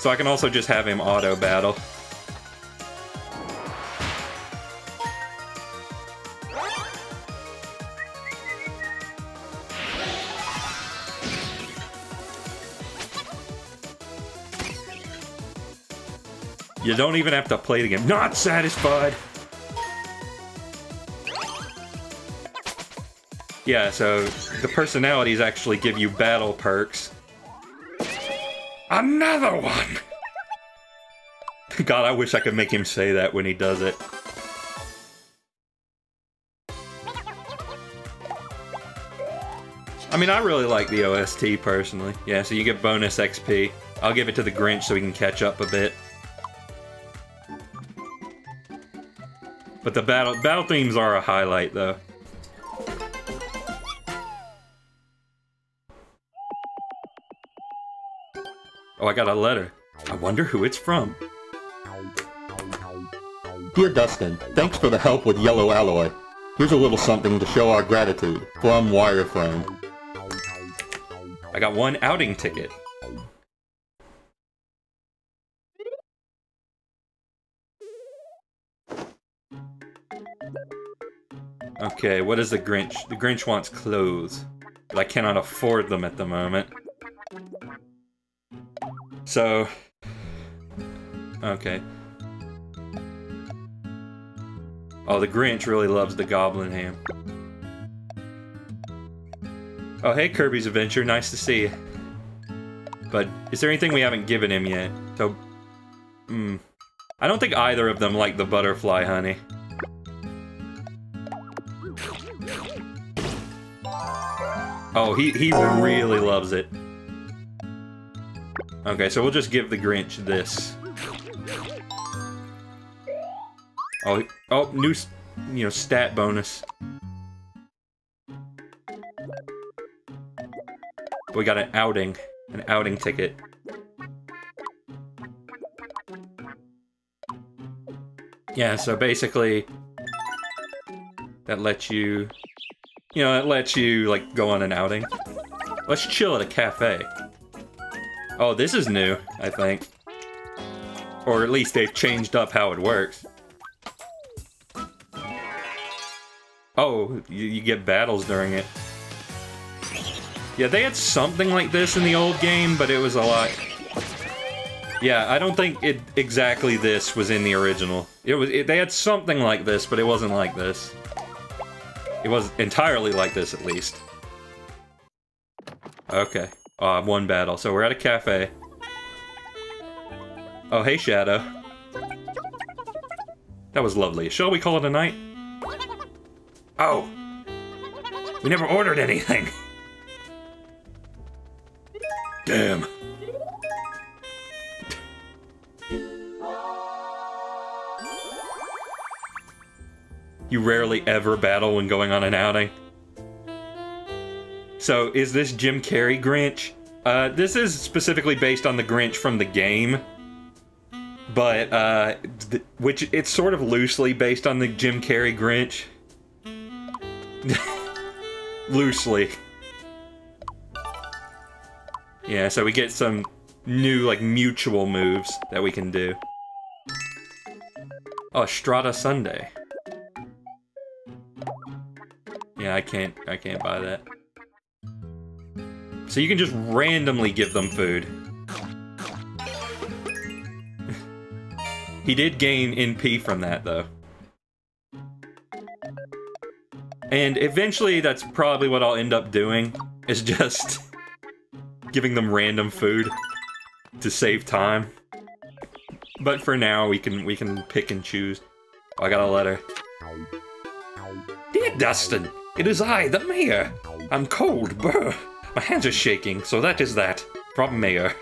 So I can also just have him auto-battle. You don't even have to play the game. Not satisfied! Yeah, so the personalities actually give you battle perks. Another one! God, I wish I could make him say that when he does it. I mean, I really like the OST, personally. Yeah, so you get bonus XP. I'll give it to the Grinch so he can catch up a bit. But the battle themes are a highlight, though. Oh, I got a letter. I wonder who it's from. Dear Dustin, thanks for the help with Yellow Alloy. Here's a little something to show our gratitude. From Wireframe. I got one outing ticket. Okay, what is the Grinch? The Grinch wants clothes, but I cannot afford them at the moment. So, okay. Oh, the Grinch really loves the goblin ham. Oh, hey, Kirby's Adventure. Nice to see you. But is there anything we haven't given him yet? So, I don't think either of them like the butterfly honey. Oh, he really loves it. Okay, so we'll just give the Grinch this. Oh, oh, new, you know, stat bonus. We got an outing ticket. Yeah, so basically, that lets you, you know, it lets you, like, go on an outing. Let's chill at a cafe. Oh, this is new, I think. Or at least they've changed up how it works. Oh, you get battles during it. Yeah, they had something like this in the old game, but it was a lot... Yeah, I don't think it exactly this was in the original. It was. They had something like this, but it wasn't like this. It was entirely like this, at least. Okay. One battle. So we're at a cafe. Oh, hey, Shadow. That was lovely. Shall we call it a night? Oh! We never ordered anything! Damn. You rarely ever battle when going on an outing. So, is this Jim Carrey Grinch? This is specifically based on the Grinch from the game. But, which it's sort of loosely based on the Jim Carrey Grinch. Loosely. Yeah, so we get some new, like, mutual moves that we can do. Oh, Strata Sunday. Yeah, I can't buy that. So you can just randomly give them food. He did gain NP from that, though. And eventually, that's probably what I'll end up doing, is just... giving them random food to save time. But for now, we can pick and choose. Oh, I got a letter. Dear Dustin, it is I, the mayor. I'm cold, brr. My hands are shaking, so that is that. From mayor.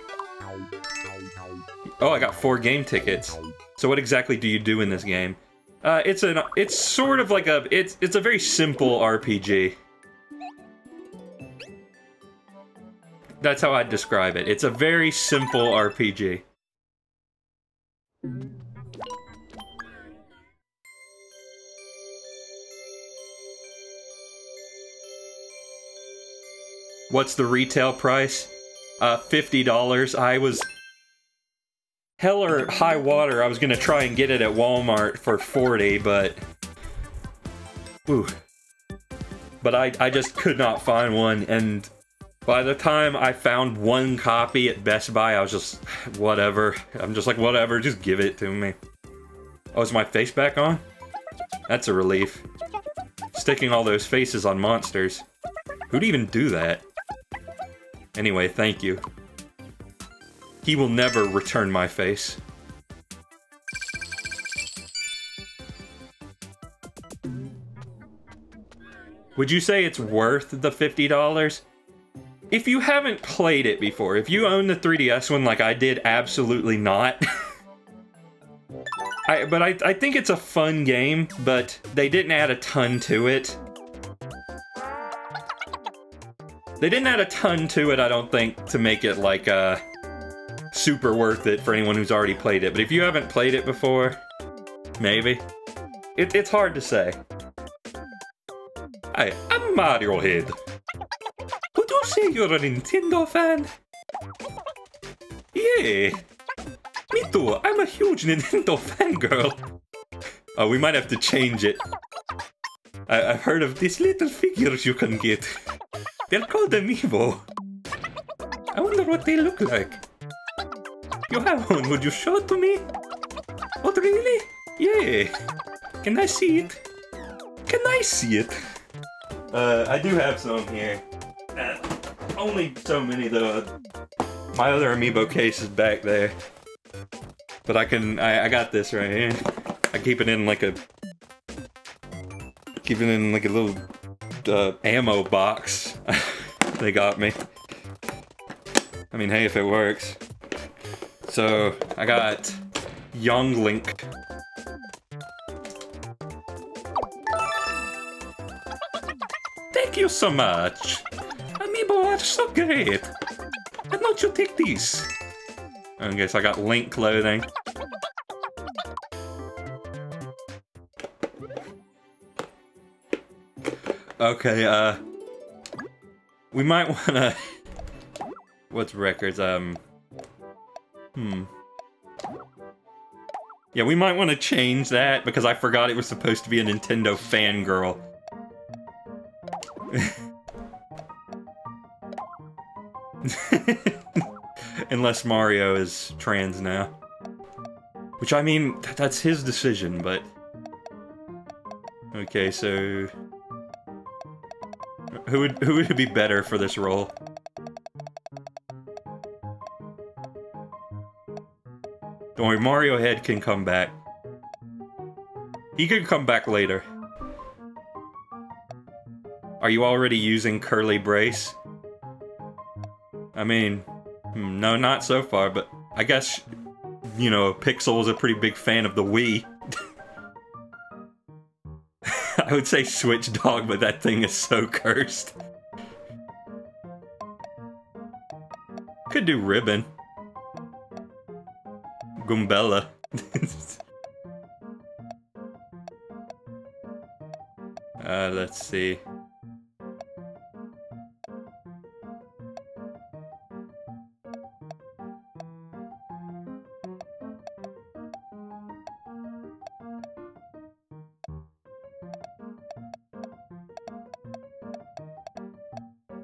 Oh, I got 4 game tickets. So what exactly do you do in this game? It's sort of like a, it's a very simple RPG. That's how I'd describe it. It's a very simple RPG. What's the retail price? $50. I was... hell or high water, I was gonna try and get it at Walmart for $40, but... Ooh. But I just could not find one, and... By the time I found one copy at Best Buy, I was just, whatever. I'm just like, whatever, just give it to me. Oh, is my face back on? That's a relief. Sticking all those faces on monsters. Who'd even do that? Anyway, thank you. He will never return my face. Would you say it's worth the $50? If you haven't played it before, if you own the 3DS one like I did, absolutely not. But I think it's a fun game, but they didn't add a ton to it. They didn't add a ton to it, I don't think, to make it like super worth it for anyone who's already played it. But if you haven't played it before, maybe. It's hard to say. Hey, I'm Mario Head. Say you're a Nintendo fan? Yeah. Me too, I'm a huge Nintendo fangirl. Oh, we might have to change it. I've heard of these little figures you can get. They're called Amiibo. I wonder what they look like. You have one, would you show it to me? Oh, really? Yeah. Can I see it? Can I see it? I do have some here. Only so many, though. My other Amiibo case is back there. But I got this right here. I keep it in like a... Keep it in like a little ammo box. They got me. I mean, hey, if it works. So, I got Young Link. Thank you so much. Amiibo are so great. Why don't you take these? I guess I got Link clothing. Okay, we might wanna... What's records? Yeah, we might want to change that, because I forgot it was supposed to be a Nintendo fangirl. Unless Mario is trans now. Which, I mean, that's his decision, but... Okay, so... Who would be better for this role? Don't worry, Mario Head can come back. He could come back later. Are you already using Curly Brace? I mean, no, not so far, but I guess, you know, Pixel is a pretty big fan of the Wii. I would say Switch Dog, but that thing is so cursed. Could do Ribbon. Gumbella. Let's see.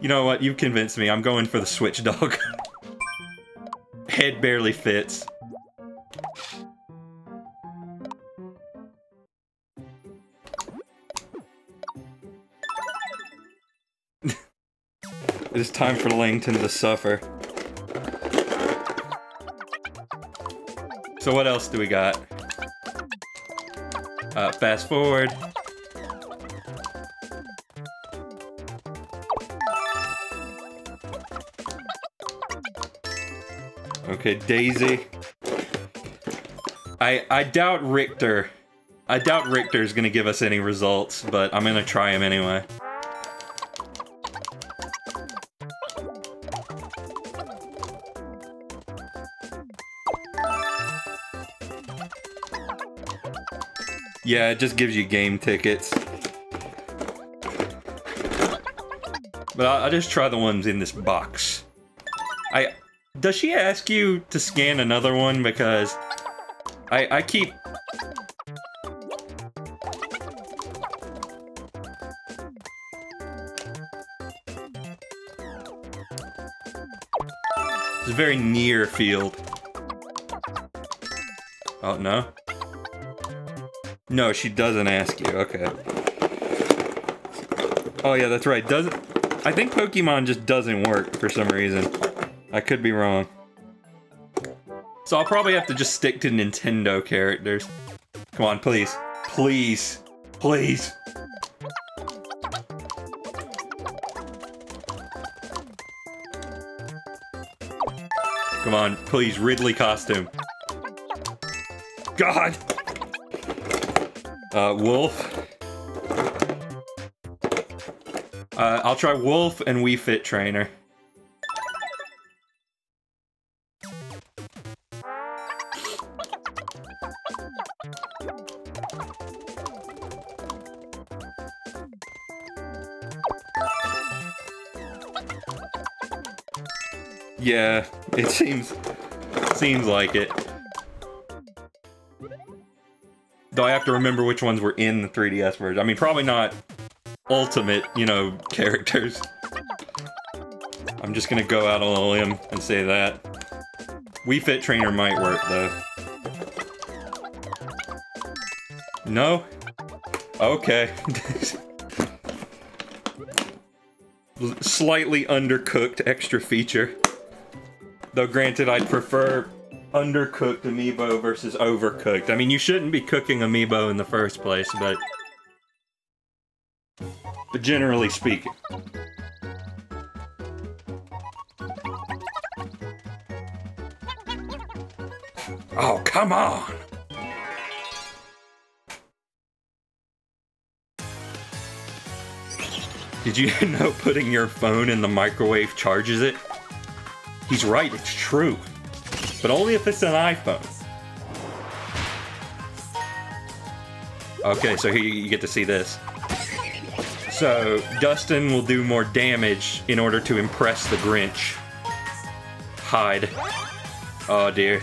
You know what? You've convinced me. I'm going for the Switch Dog. Head barely fits. It is time for Langton to suffer. So what else do we got? Fast forward. Okay, Daisy. I doubt Richter. I doubt Richter's gonna give us any results, but I'm gonna try him anyway. Yeah, it just gives you game tickets. But I'll just try the ones in this box. Does she ask you to scan another one? Because I keep... It's a very near field. Oh, no. No, she doesn't ask you, okay. Oh yeah, that's right, doesn't... I think Pokemon just doesn't work for some reason. I could be wrong. So I'll probably have to just stick to Nintendo characters. Come on, please. Please. Please. Come on, please, Ridley costume. God! Wolf. I'll try Wolf and Wii Fit Trainer. Yeah, it seems like it. Though I have to remember which ones were in the 3DS version. I mean, probably not ultimate, you know, characters. I'm just gonna go out on a limb and say that. Wii Fit Trainer might work, though. No? Okay. Slightly undercooked extra feature. Though granted, I'd prefer undercooked Amiibo versus overcooked. I mean, you shouldn't be cooking Amiibo in the first place, but generally speaking. Oh, come on! Did you know putting your phone in the microwave charges it? He's right, it's true. But only if it's an iPhone. Okay, so here you get to see this. So, Dustin will do more damage in order to impress the Grinch. Hide. Oh dear.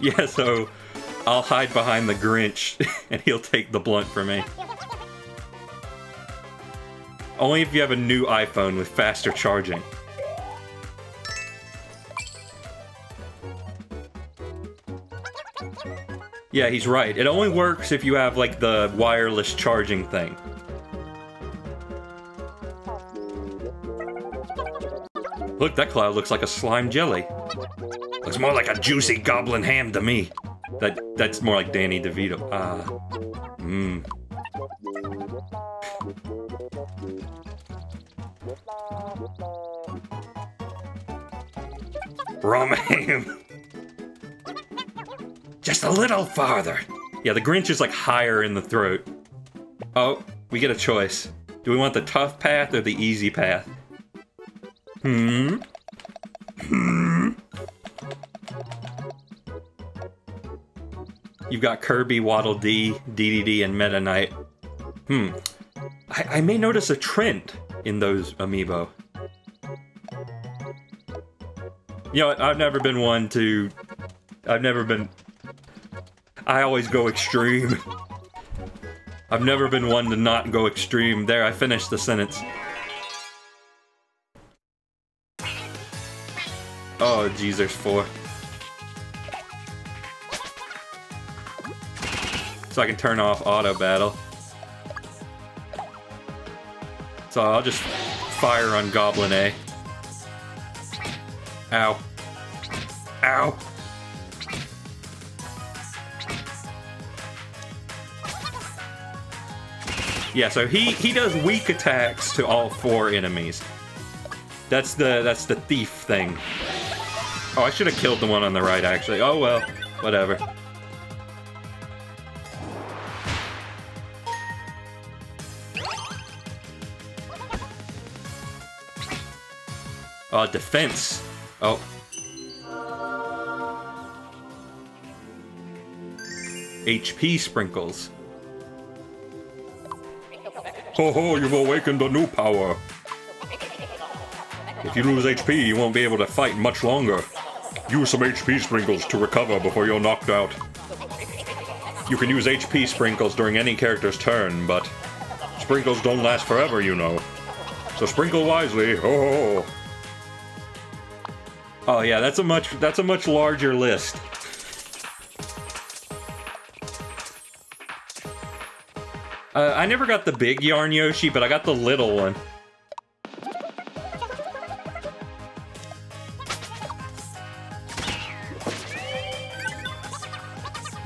Yeah, so I'll hide behind the Grinch, and he'll take the blunt for me. Only if you have a new iPhone with faster charging. Yeah, he's right. It only works if you have, like, the wireless charging thing. Look, that cloud looks like a slime jelly. Looks more like a juicy goblin ham to me. That's more like Danny DeVito. Mmm. Rum ham. Just a little farther. Yeah, the Grinch is like higher in the throat. Oh, we get a choice. Do we want the tough path or the easy path? Hmm. You've got Kirby, Waddle Dee, DDD, and Meta Knight. I may notice a trend in those Amiibo. You know what, I always go extreme. I've never been one to not go extreme. There, I finished the sentence. Oh, geez, there's four. So I can turn off auto battle. So I'll just fire on Goblin A. Ow. Ow. Yeah, so he does weak attacks to all four enemies. That's the thief thing. Oh, I should have killed the one on the right, actually. Oh well, whatever. Defense. Oh. HP sprinkles. Ho ho, you've awakened a new power. If you lose HP, you won't be able to fight much longer. Use some HP sprinkles to recover before you're knocked out. You can use HP sprinkles during any character's turn, but sprinkles don't last forever, you know. So sprinkle wisely. Ho ho. Oh yeah, that's a much larger list. I never got the big Yarn Yoshi, but I got the little one.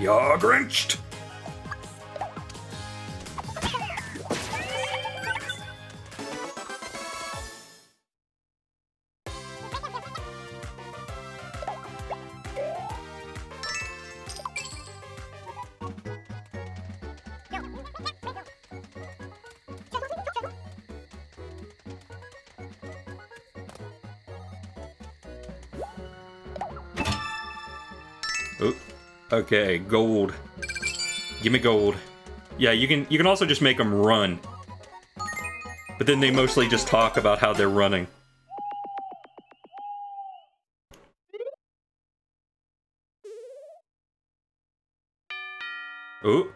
You're Grinched. Okay, gold. Gimme gold. Yeah, you can also just make them run. But then they mostly just talk about how they're running. Ooh.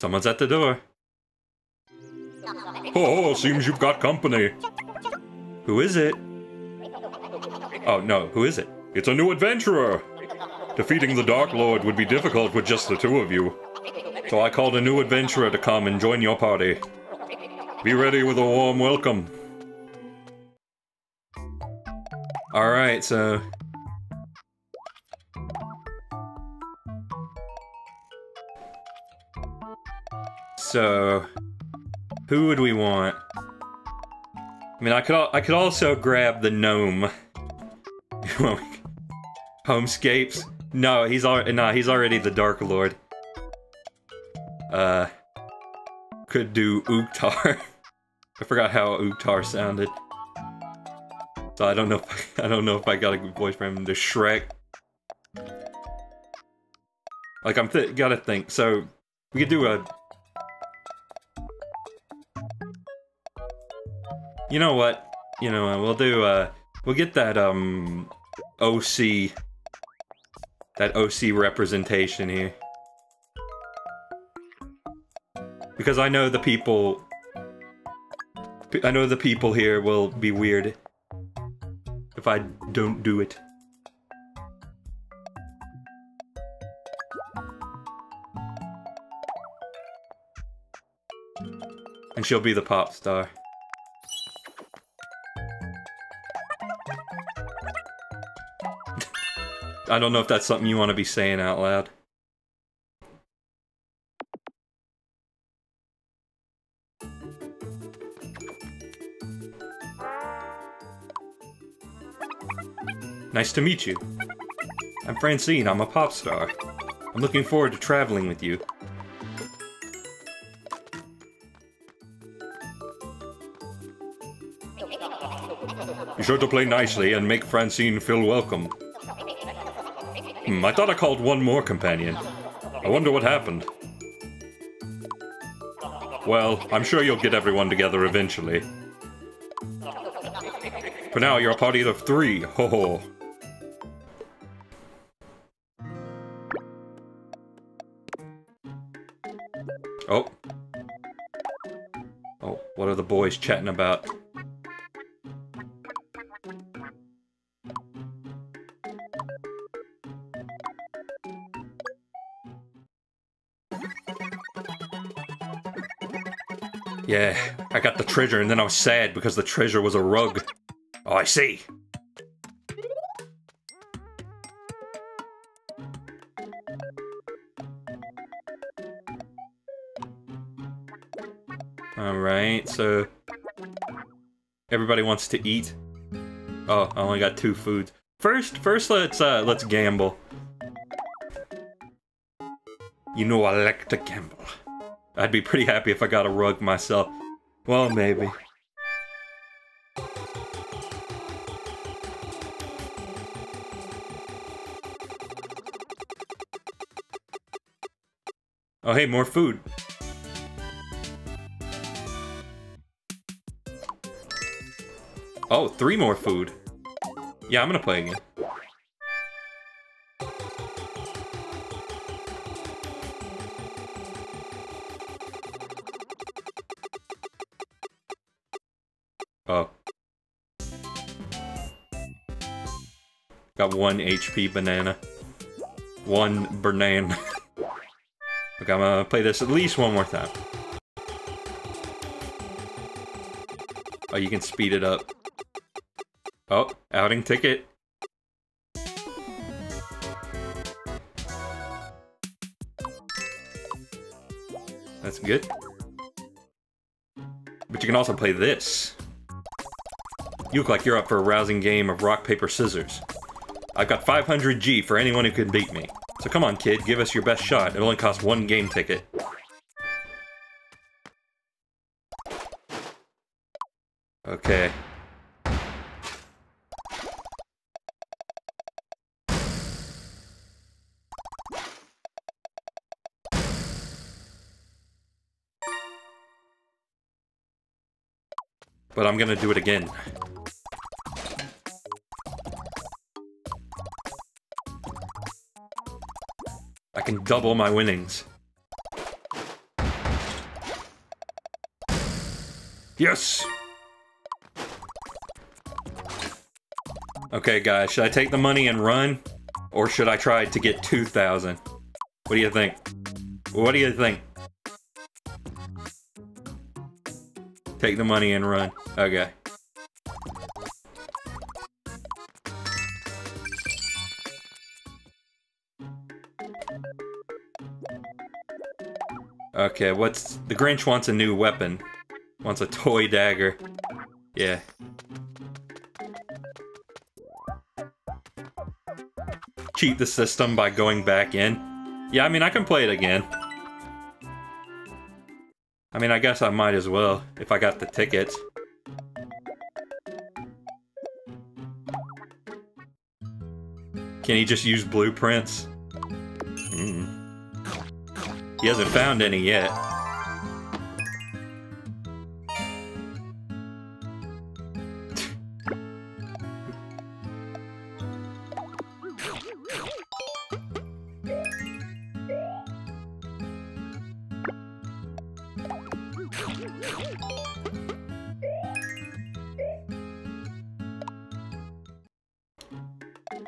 Someone's at the door. Oh, seems you've got company. Who is it? Oh no, who is it? It's a new adventurer! Defeating the Dark Lord would be difficult with just the two of you. So I called a new adventurer to come and join your party. Be ready with a warm welcome. Alright, so... who would we want? I mean, I could also grab the Gnome. Homescapes? No, he's already the Dark Lord. Could do Oogtar. I forgot how Oogtar sounded. So I don't know if I got a good voice for him. The Shrek. Like gotta think. So we could do a. You know what? You know what? We'll do. We'll get that OC. That OC representation here. Because I know the people... here will be weird if I don't do it. And she'll be the pop star. I don't know if that's something you want to be saying out loud. Nice to meet you. I'm Francine, I'm a pop star. I'm looking forward to traveling with you. Be sure to play nicely and make Francine feel welcome. I thought I called one more companion. I wonder what happened. Well, I'm sure you'll get everyone together eventually. For now, you're a party of three. Ho ho. Oh. Oh, what are the boys chatting about? Yeah, I got the treasure and then I was sad because the treasure was a rug. Oh, I see. Alright, so... everybody wants to eat. Oh, I only got two foods. First let's gamble. You know I like to gamble. I'd be pretty happy if I got a rug myself. Well, maybe. Oh, hey, more food. Oh, three more food. Yeah, I'm gonna play again. Oh. Got one HP banana. One banana. Okay, I'm gonna play this at least one more time. Oh, you can speed it up. Oh, outing ticket. That's good. But you can also play this. You look like you're up for a rousing game of rock, paper, scissors. I've got 500G for anyone who can beat me. So come on, kid, give us your best shot. It only costs one game ticket. Okay. But I'm gonna do it again. I can double my winnings. Yes! Okay, guys, should I take the money and run? Or should I try to get 2,000? What do you think? What do you think? Take the money and run. Okay. Okay, what's... The Grinch wants a new weapon. Wants a toy dagger. Yeah. Cheat the system by going back in. Yeah, I mean, I can play it again. I mean, I guess I might as well, if I got the tickets. Can he just use blueprints? Mm. He hasn't found any yet.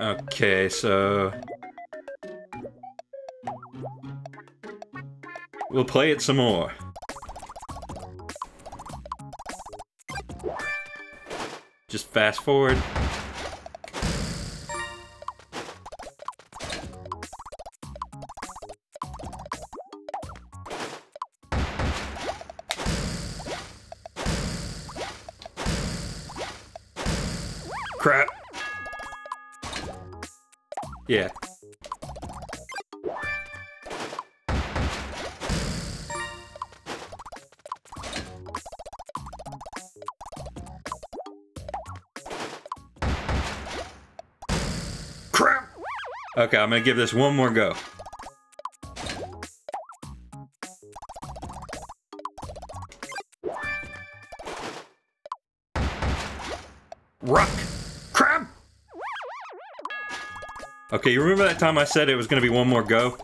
Okay, so... We'll play it some more. Just fast forward. Crap. Yeah. Okay, I'm gonna give this one more go. Rock! Crab! Okay, you remember that time I said it was gonna be one more go?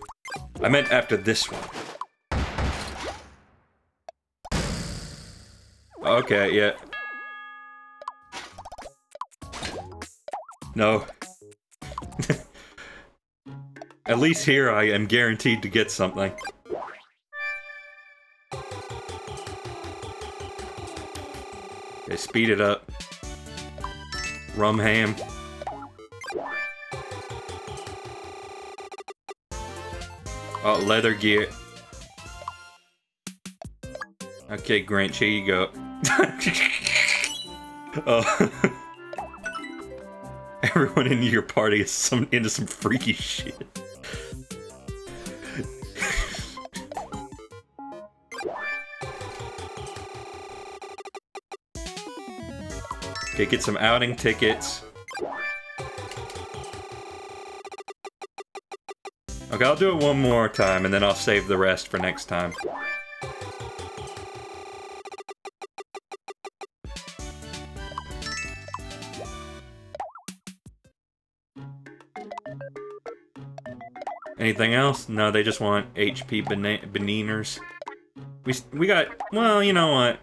I meant after this one. Okay, yeah. No. At least here I am guaranteed to get something. Okay, speed it up. Rum ham. Oh, leather gear. Okay, Grinch, here you go. Oh. Everyone in your party is into some freaky shit. Okay, get some outing tickets. Okay, I'll do it one more time, and then I'll save the rest for next time. Anything else? No, they just want HP Beniners. We got... Well, you know what?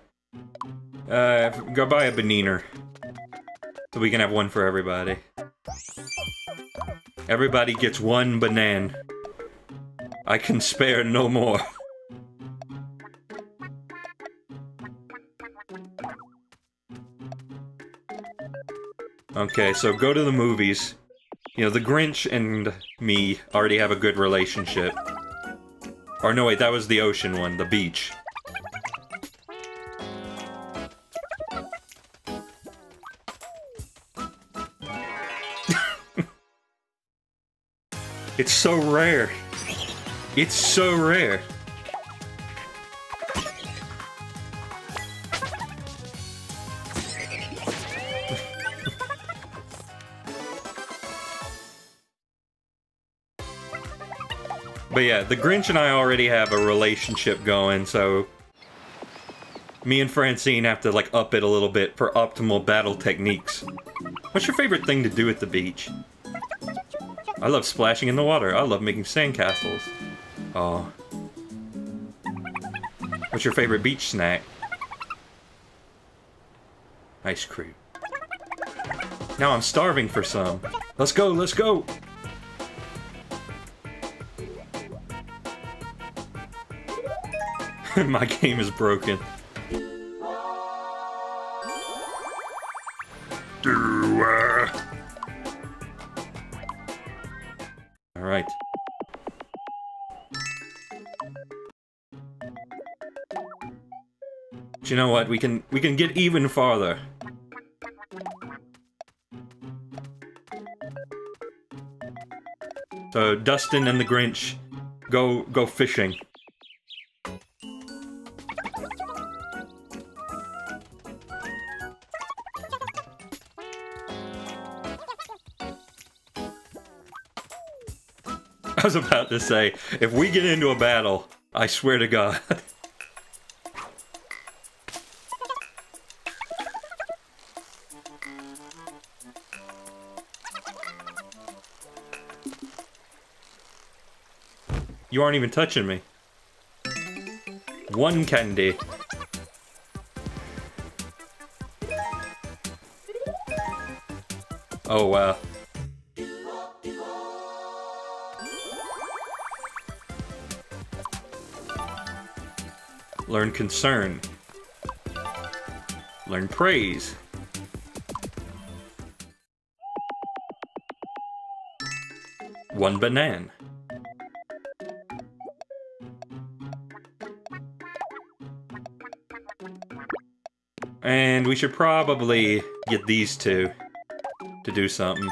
Go buy a Beniner. So we can have one for everybody. Everybody gets one banana. I can spare no more. Okay, so go to the movies. You know, the Grinch and me already have a good relationship. Or no, wait, that was the ocean one, the beach. It's so rare. It's so rare. But yeah, the Grinch and I already have a relationship going, so... Me and Francine have to, like, up it a little bit for optimal battle techniques. What's your favorite thing to do at the beach? I love splashing in the water. I love making sandcastles. Oh. What's your favorite beach snack? Ice cream. Now I'm starving for some. Let's go, let's go! My game is broken. Alright. Do you know what? We can get even farther. So Dustin and the Grinch go fishing. I was about to say, if we get into a battle, I swear to God. You aren't even touching me. One candy. Oh, wow. Learn concern. Learn praise. One banana. And we should probably get these two to do something.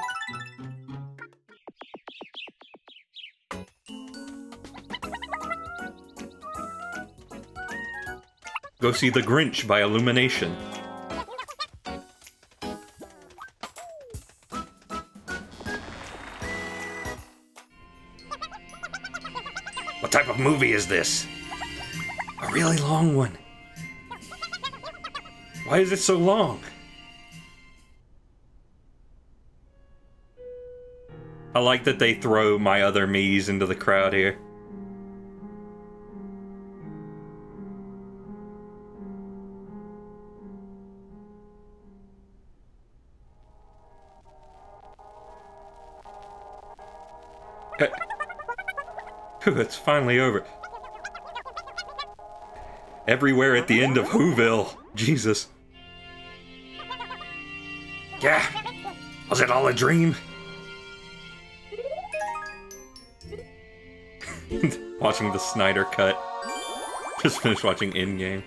Go see The Grinch by Illumination. What type of movie is this? A really long one. Why is it so long? I like that they throw my other me's into the crowd here. It's finally over. Everywhere at the end of Whoville. Jesus. Yeah. Was it all a dream? Watching the Snyder Cut. Just finished watching Endgame.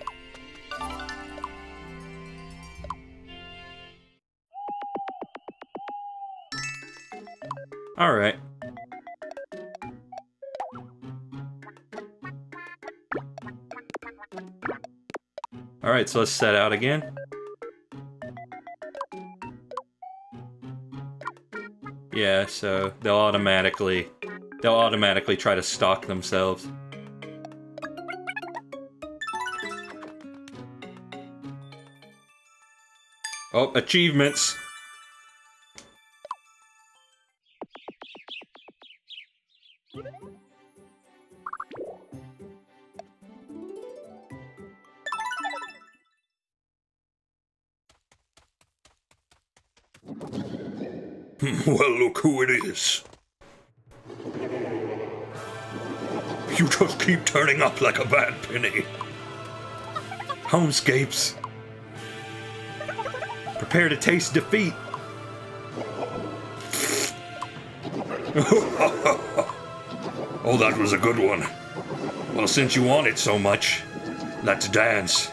Alright. Alright, so let's set out again. Yeah, so they'll automatically try to stalk themselves. Oh, achievements! Well, look who it is. You just keep turning up like a bad penny. Homescapes. Prepare to taste defeat. Oh, that was a good one. Well, since you want it so much, let's dance.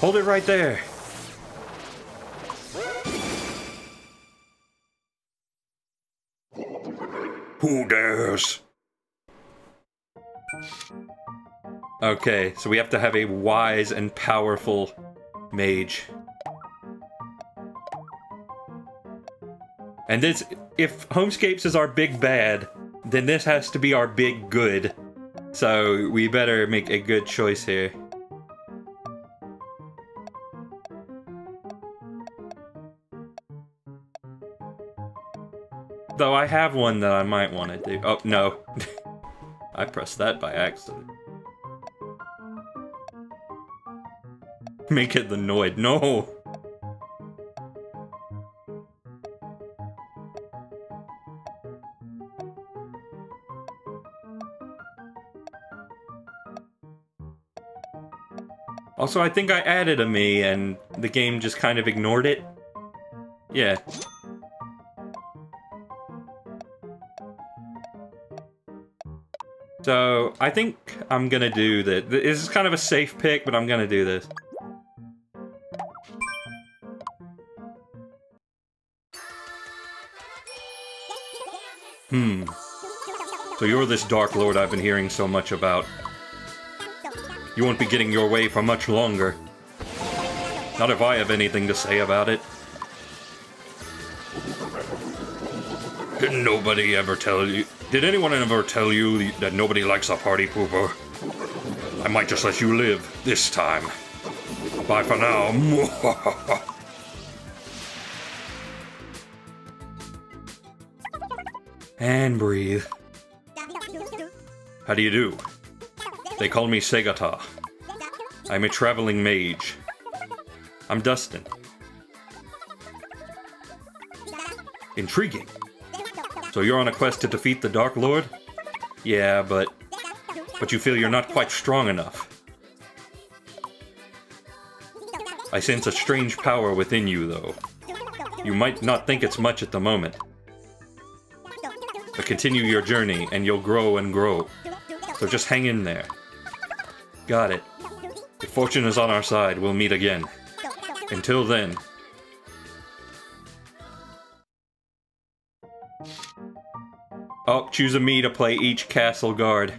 Hold it right there. Who dares? Okay, so we have to have a wise and powerful mage. And this, if Homescapes is our big bad, then this has to be our big good. So we better make a good choice here. Though I have one that I might want to do. Oh, no. I pressed that by accident. Make it the Noid. No! Also, I think I added a Mii and the game just kind of ignored it. Yeah. So, I think I'm gonna do this. This is kind of a safe pick, but I'm gonna do this. Hmm. So you're this Dark Lord I've been hearing so much about. You won't be getting your way for much longer. Not if I have anything to say about it. Did anyone ever tell you that nobody likes a party pooper? I might just let you live, this time. Bye for now. And breathe. How do you do? They call me Segata. I'm a traveling mage. I'm Dustin. Intriguing. So you're on a quest to defeat the Dark Lord? Yeah, but you feel you're not quite strong enough. I sense a strange power within you, though. You might not think it's much at the moment. But continue your journey, and you'll grow and grow. So just hang in there. Got it. If fortune is on our side, we'll meet again. Until then... Oh, choose a Mii to play each castle guard.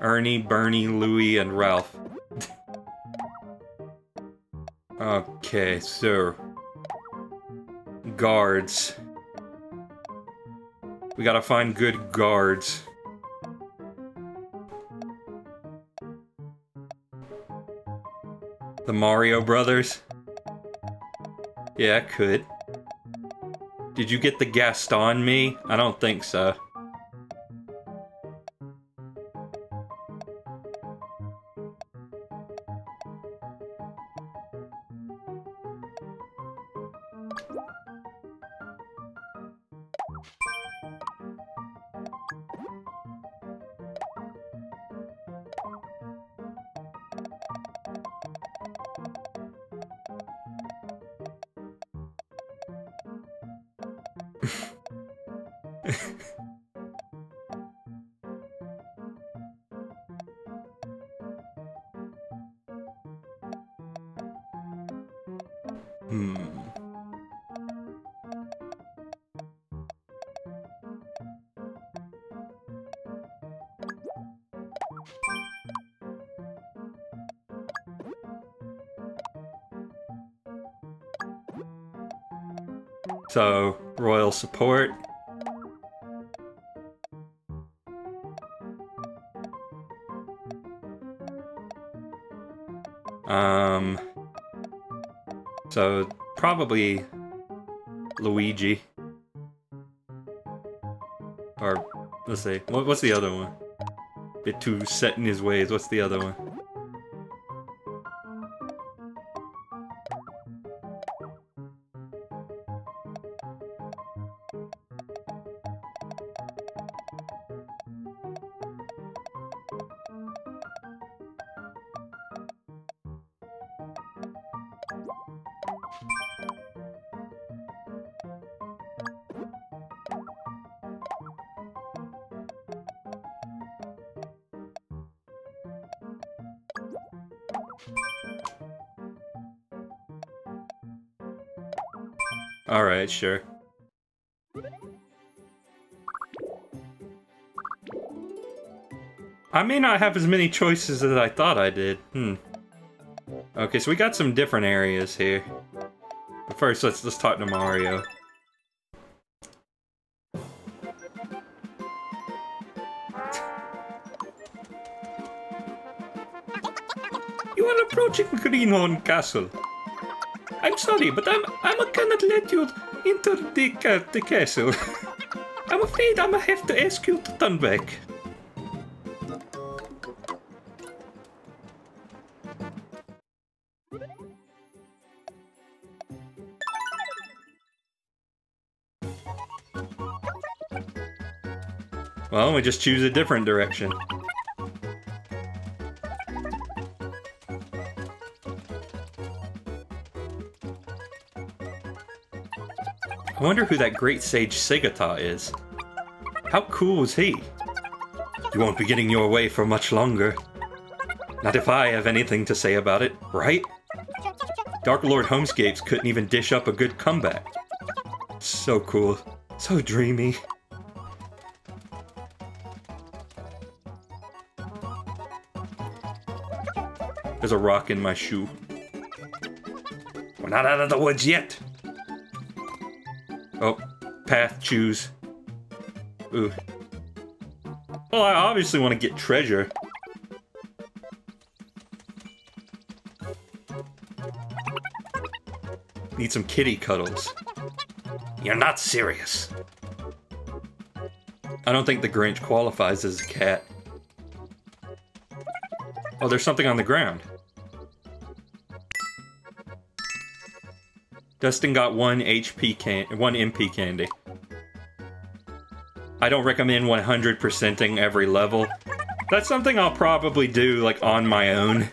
Ernie, Bernie, Louie, and Ralph. Okay, so... Guards. We gotta find good guards. The Mario Brothers? Yeah, I could. Did you get the Gaston Mii? I don't think so. So, royal support. So probably Luigi. Or let's see, what's the other one? Bit too set in his ways. What's the other one? Alright, sure. I may not have as many choices as I thought I did. Okay, so we got some different areas here. But first, let's talk to Mario. You are approaching Greenhorn Castle. I'm sorry, but I cannot let you enter the castle. I'm afraid I'm gonna have to ask you to turn back. Well, we just choose a different direction. I wonder who that great sage Segata is. How cool is he? You won't be getting your way for much longer. Not if I have anything to say about it, right? Dark Lord Homescapes couldn't even dish up a good comeback. So cool. So dreamy. There's a rock in my shoe. We're not out of the woods yet! Oh. Path, choose. Ooh. Well, I obviously want to get treasure. Need some kitty cuddles. You're not serious. I don't think the Grinch qualifies as a cat. Oh, there's something on the ground. Dustin got one MP candy. I don't recommend 100%ing every level. That's something I'll probably do, like, on my own.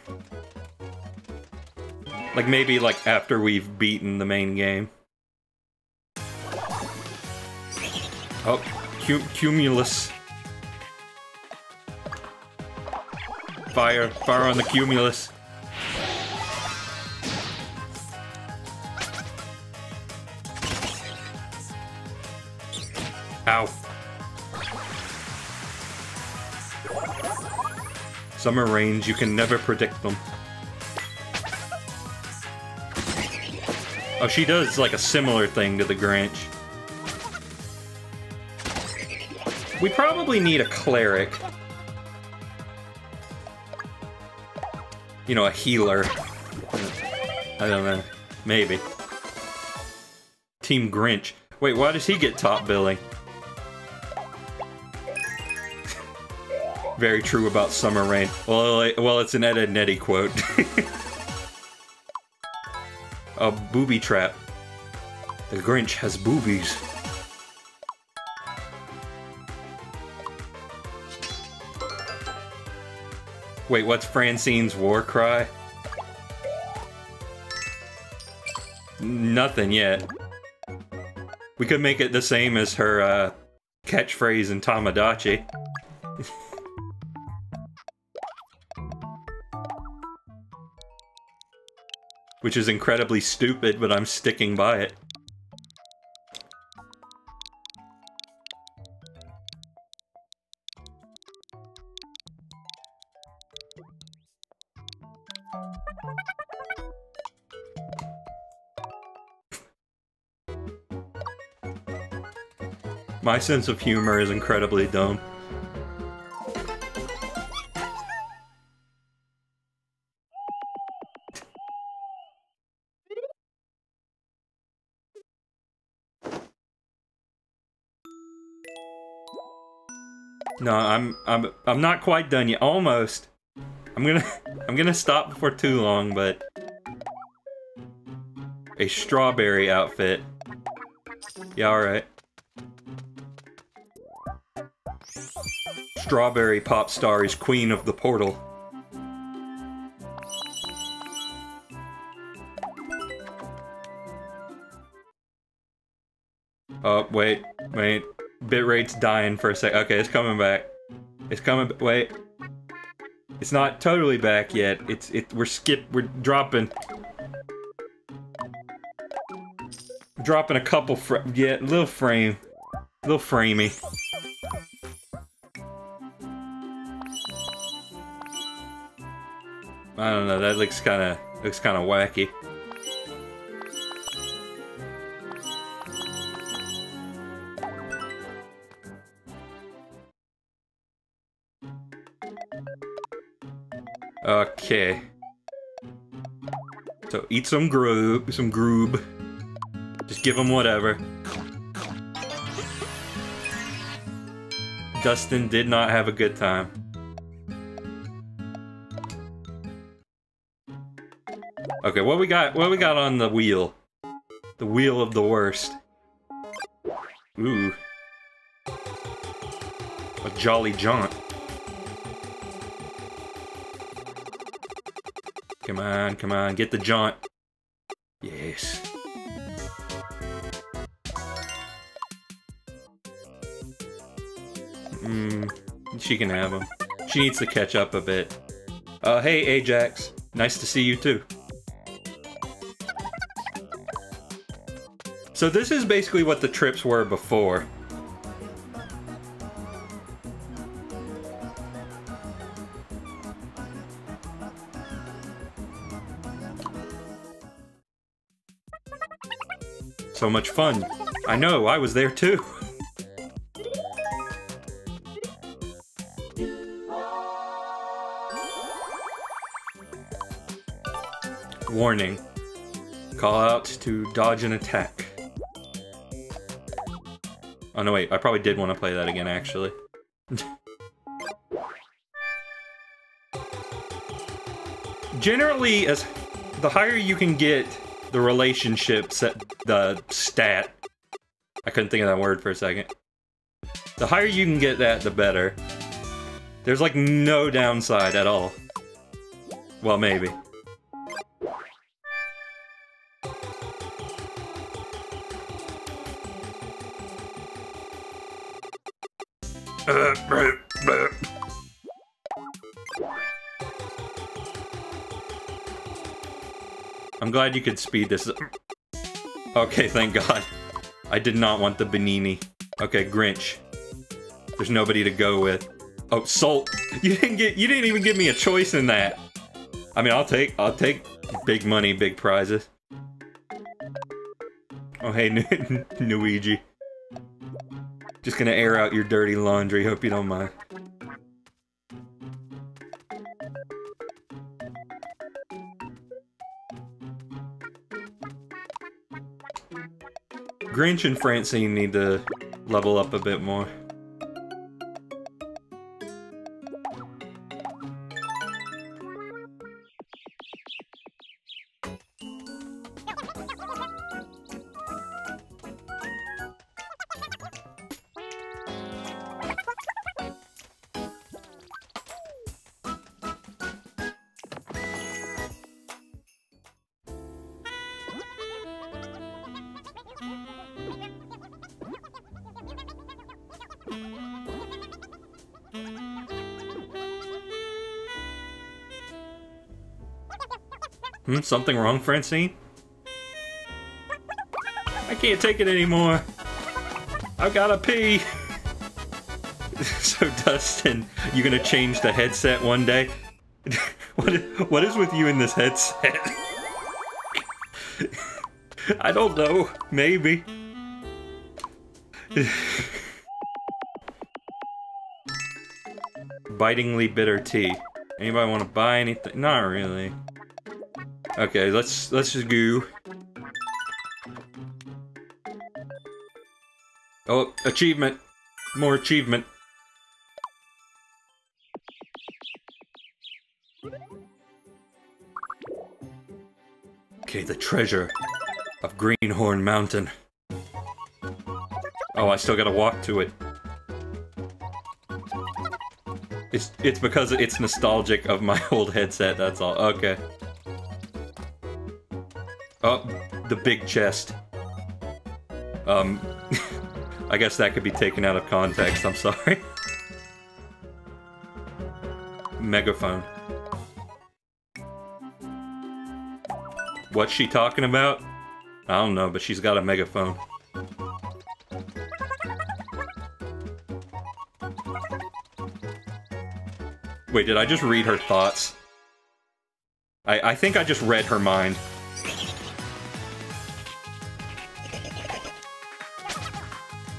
Like, maybe, like, after we've beaten the main game. Oh, Cumulus. Fire. Fire on the Cumulus. Ow. Summer rains, you can never predict them. Oh, she does, like, a similar thing to the Grinch. We probably need a cleric. You know, a healer. I don't know. Maybe. Team Grinch. Wait, why does he get top billing? Very true about summer rain. Well, it's an Ed, Ed and Eddy quote. A booby trap. The Grinch has boobies. Wait, what's Francine's war cry? Nothing yet. We could make it the same as her catchphrase in Tomodachi. Which is incredibly stupid, but I'm sticking by it. My sense of humor is incredibly dumb. No, I'm not quite done yet. Almost. I'm gonna stop before too long, but a strawberry outfit. Yeah, all right. Strawberry pop star is queen of the portal. Oh, wait, wait. Bitrate's dying for a sec. Okay, it's coming back. It's coming. Wait. It's not totally back yet. It. We're dropping. Dropping a couple. Yeah, little frame. Little framey. I don't know, that looks kinda wacky. Okay. So eat some groob. Just give them whatever. Dustin did not have a good time. Okay, what we got on the wheel? The wheel of the worst. Ooh. A jolly jaunt. Come on, come on, get the jaunt. Yes. She can have them. She needs to catch up a bit. Hey Ajax, nice to see you too. So this is basically what the trips were before. So much fun. I know, I was there too. Warning. Call out to dodge an attack. Oh no wait, I probably did want to play that again actually. Generally, as the higher you can get the relationship set, the stat. I couldn't think of that word for a second. The higher you can get that, the better. There's like no downside at all. Well, maybe. I'm glad you could speed this up. Okay, thank God. I did not want the Benini. Okay, Grinch. There's nobody to go with. Oh, Salt. You didn't even give me a choice in that. I mean, I'll take big money, big prizes. Oh, hey, Luigi. Just gonna air out your dirty laundry. Hope you don't mind. Grinch and Francine need to level up a bit more. Something wrong, Francine? I can't take it anymore. I've gotta pee. So Dustin, you gonna change the headset one day? What is with you in this headset? I don't know. Maybe. Bitingly bitter tea. Anybody want to buy anything? Not really. Okay, let's just go. Oh, achievement. More achievement. Okay, the treasure of Greenhorn Mountain. Oh, I still gotta walk to it. It's because it's nostalgic of my old headset, that's all. Okay. Oh, the big chest. I guess that could be taken out of context, I'm sorry. Megaphone. What's she talking about? I don't know, but she's got a megaphone. Wait, did I just read her thoughts? I think I just read her mind.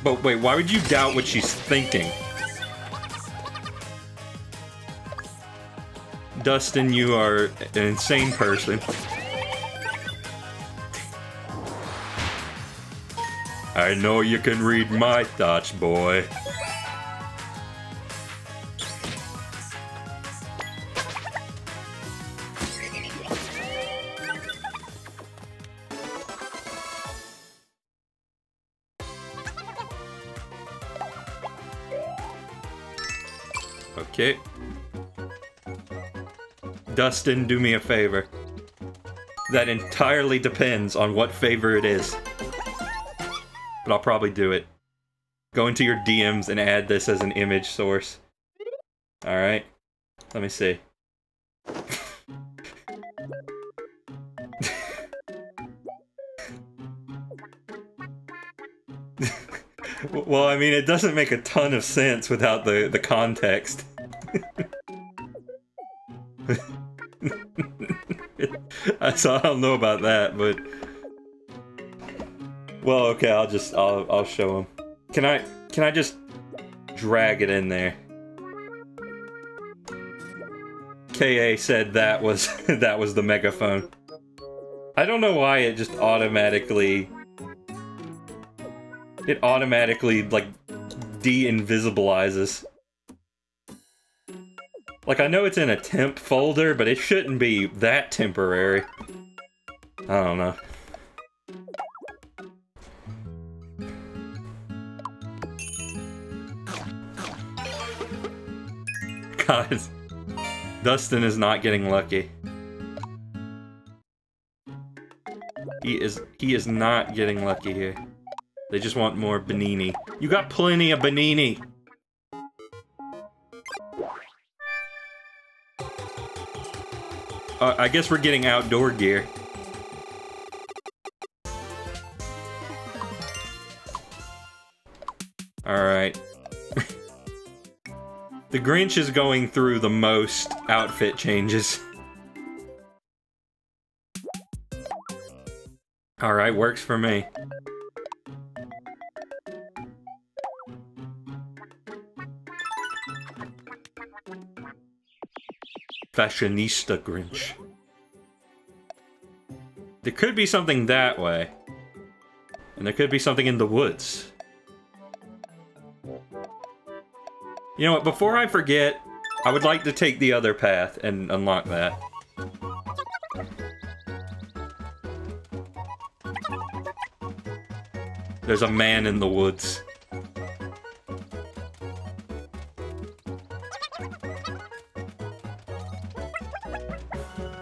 But wait, why would you doubt what she's thinking? Dustin, you are an insane person. I know you can read my thoughts, boy. Okay. Dustin, do me a favor. That entirely depends on what favor it is. But I'll probably do it. Go into your DMs and add this as an image source. Alright. Let me see. Well, I mean, it doesn't make a ton of sense without the context. So I don't know about that, but... Well, okay, I'll show him. Can I just drag it in there? KA said that was, that was the megaphone. I don't know why it just automatically... It automatically, like, de-invisibilizes. Like, I know it's in a temp folder, but it shouldn't be that temporary. I don't know. God. Dustin is not getting lucky. He is not getting lucky here. They just want more Benini. You got plenty of Benini! I guess we're getting outdoor gear. Alright. The Grinch is going through the most outfit changes. Alright, works for me. Fashionista Grinch. There could be something that way. And there could be something in the woods. You know what, before I forget, I would like to take the other path and unlock that. There's a man in the woods.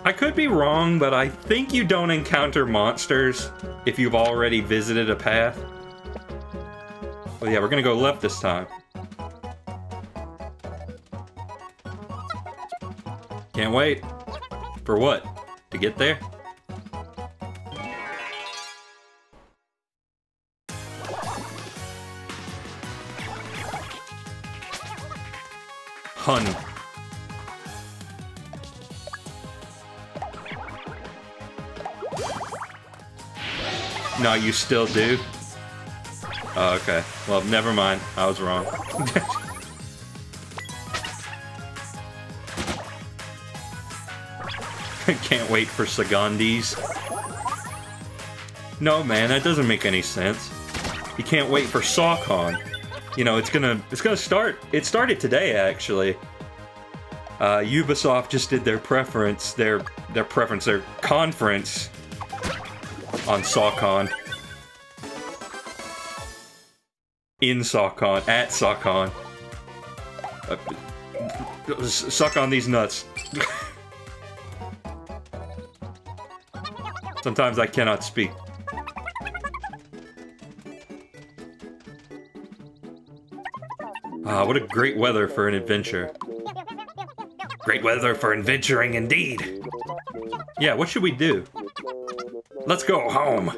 I could be wrong, but I think you don't encounter monsters if you've already visited a path. Well, yeah, we're gonna go left this time. Can't wait. For what? To get there? Hun. No, you still do? Oh, okay. Well, never mind. I was wrong. I can't wait for Sagandis. No, man, that doesn't make any sense. You can't wait for Sawcon. You know, it's gonna start. It started today, actually. Ubisoft just did their conference on Sawcon. In Sawcon. At Sawcon. Suck on these nuts. Sometimes I cannot speak. Ah, what a great weather for an adventure. Great weather for adventuring indeed. Yeah, what should we do? Let's go home!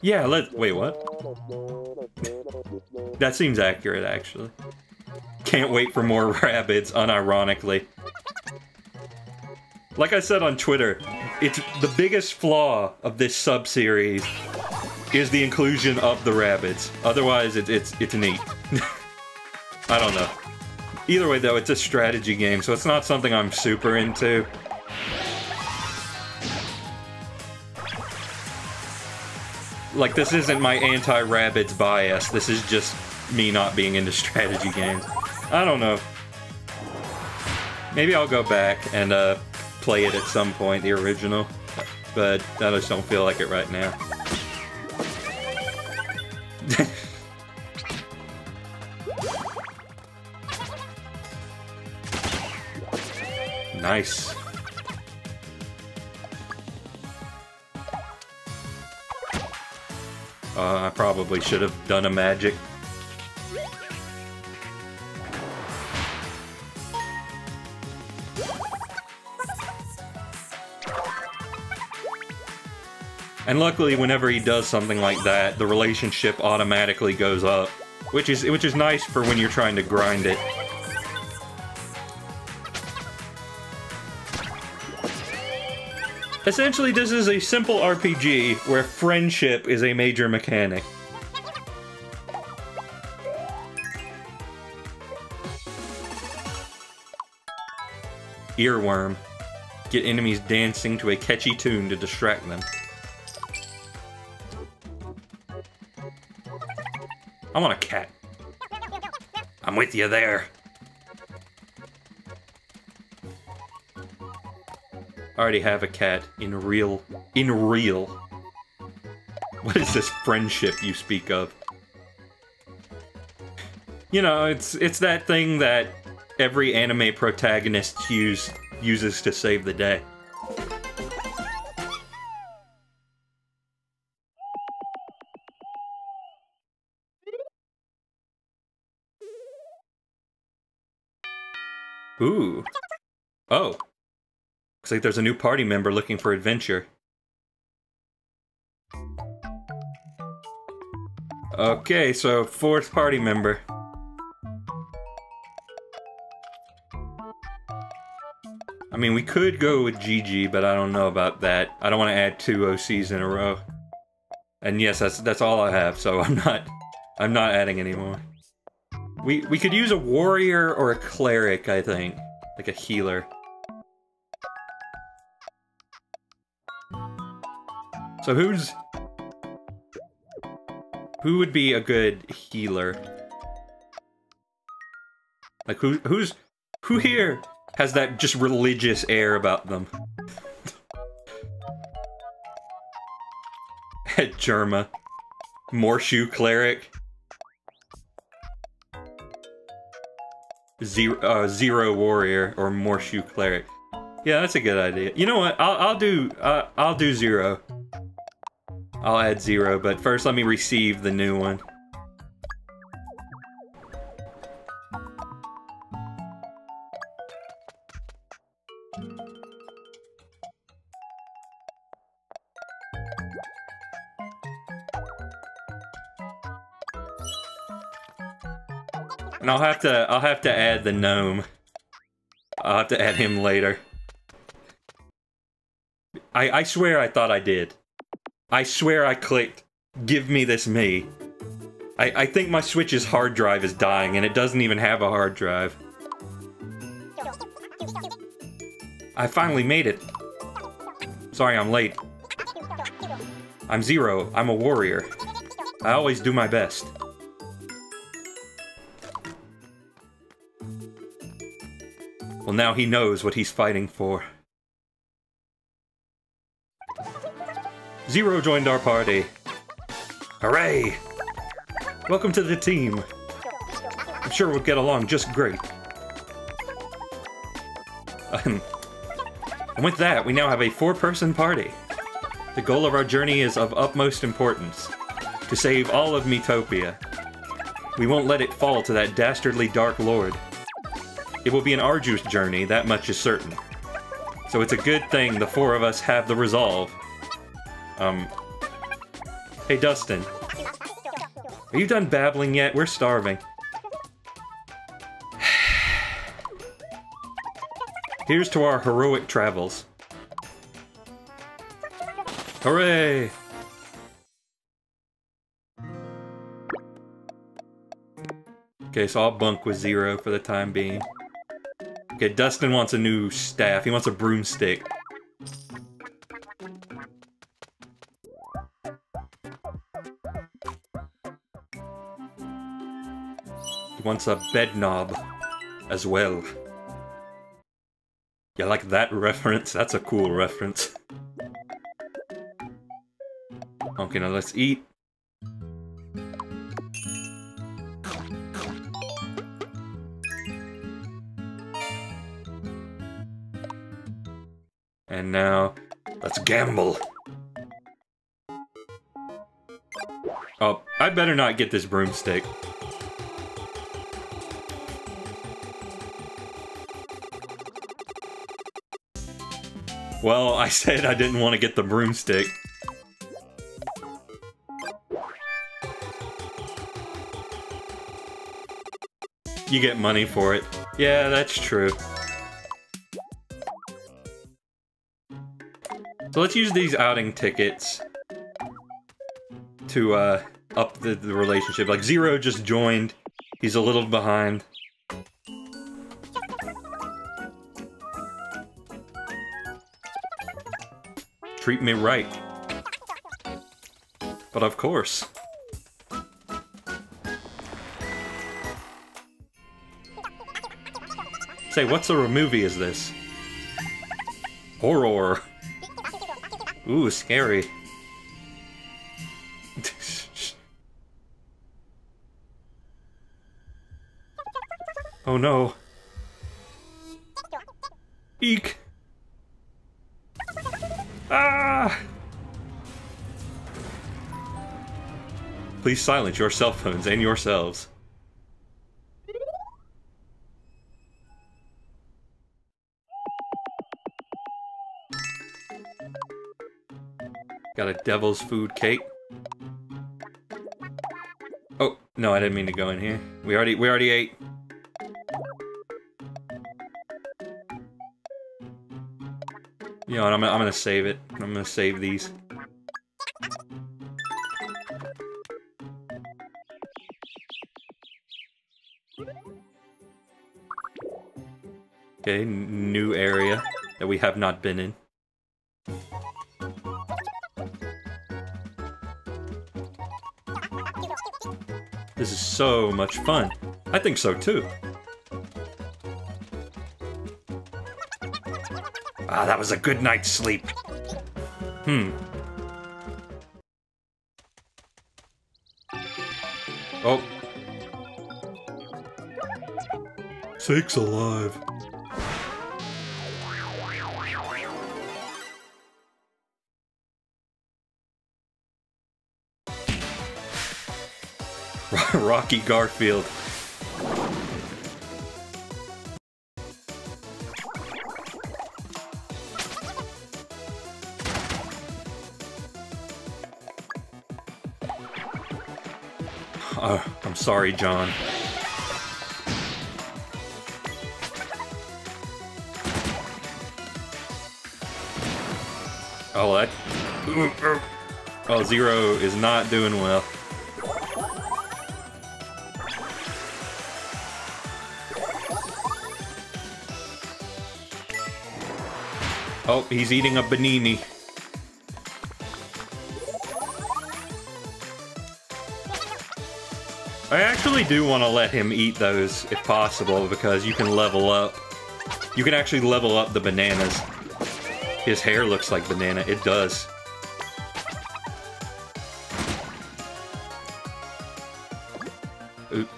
Yeah, wait, what? That seems accurate, actually. Can't wait for more Rabbids, unironically. Like I said on Twitter, it's the biggest flaw of this sub-series is the inclusion of the Rabbids. Otherwise, it's neat. I don't know. Either way, though, it's a strategy game, so it's not something I'm super into. Like, this isn't my anti-Rabbids bias, this is just me not being into strategy games. I don't know. Maybe I'll go back and play it at some point, the original. But I just don't feel like it right now. Nice. I probably should have done a magic. And luckily, whenever he does something like that, the relationship automatically goes up, which is nice for when you're trying to grind it. Essentially, this is a simple RPG where friendship is a major mechanic. Earworm. Get enemies dancing to a catchy tune to distract them. I want a cat. I'm with you there. I already have a cat in real. What is this friendship you speak of? You know, it's that thing that every anime protagonist uses to save the day. Ooh. Oh. Looks like there's a new party member looking for adventure. Okay, so fourth party member. I mean, we could go with Gigi, but I don't know about that. I don't want to add two OCs in a row. And yes, that's all I have, so I'm not adding anymore. We could use a warrior or a cleric, I think. Like a healer. So who would be a good healer? Like who here has that just religious air about them? At Germa, Morshu cleric, zero warrior or Morshu cleric. Yeah, that's a good idea. You know what? I'll do zero. I'll add zero, but first let me receive the new one. And I'll have to add the gnome. I'll have to add him later. I swear I thought I did. I swear I clicked, give me this me. I think my Switch's hard drive is dying and it doesn't even have a hard drive. I finally made it. Sorry, I'm late. I'm zero, I'm a warrior. I always do my best. Well, now he knows what he's fighting for. Zero joined our party. Hooray! Welcome to the team. I'm sure we'll get along just great. And with that, we now have a four-person party. The goal of our journey is of utmost importance. To save all of Miitopia. We won't let it fall to that dastardly Dark Lord. It will be an arduous journey, that much is certain. So it's a good thing the four of us have the resolve. Hey Dustin. Are you done babbling yet? We're starving. Here's to our heroic travels. Hooray! Okay, so I'll bunk with zero for the time being. Okay, Dustin wants a new staff. He wants a broomstick. Wants a bed knob as well. You like that reference? That's a cool reference. Okay, now let's eat. And now, let's gamble. Oh, I better not get this broomstick. Well, I said I didn't want to get the broomstick. You get money for it. Yeah, that's true. So let's use these outing tickets to up the relationship. Like, Zero just joined. He's a little behind. Treat me right. But of course. Say, what sort of movie is this? Horror. Ooh, scary. Oh no. Eek. Ah! Please silence your cell phones and yourselves. Got a devil's food cake. Oh, no, I didn't mean to go in here. We already ate. You know what, I'm gonna save it. I'm gonna save these. Okay, new area that we have not been in. This is so much fun. I think so too. Ah, that was a good night's sleep. Oh. Sakes alive. Rocky Garfield. Oh, I'm sorry, John. Oh, that... Oh, Zero is not doing well. Oh, he's eating a Benini. I actually do want to let him eat those, if possible, because you can level up. You can actually level up the bananas. His hair looks like banana. It does. Oop.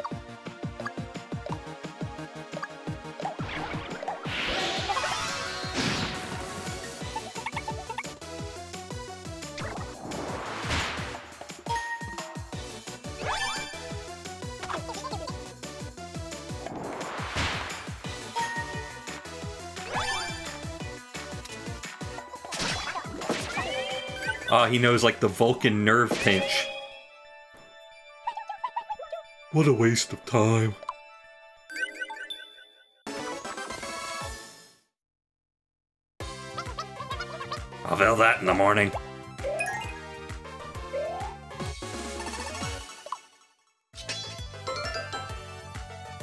He knows, like, the Vulcan nerve pinch. What a waste of time. I'll veil that in the morning.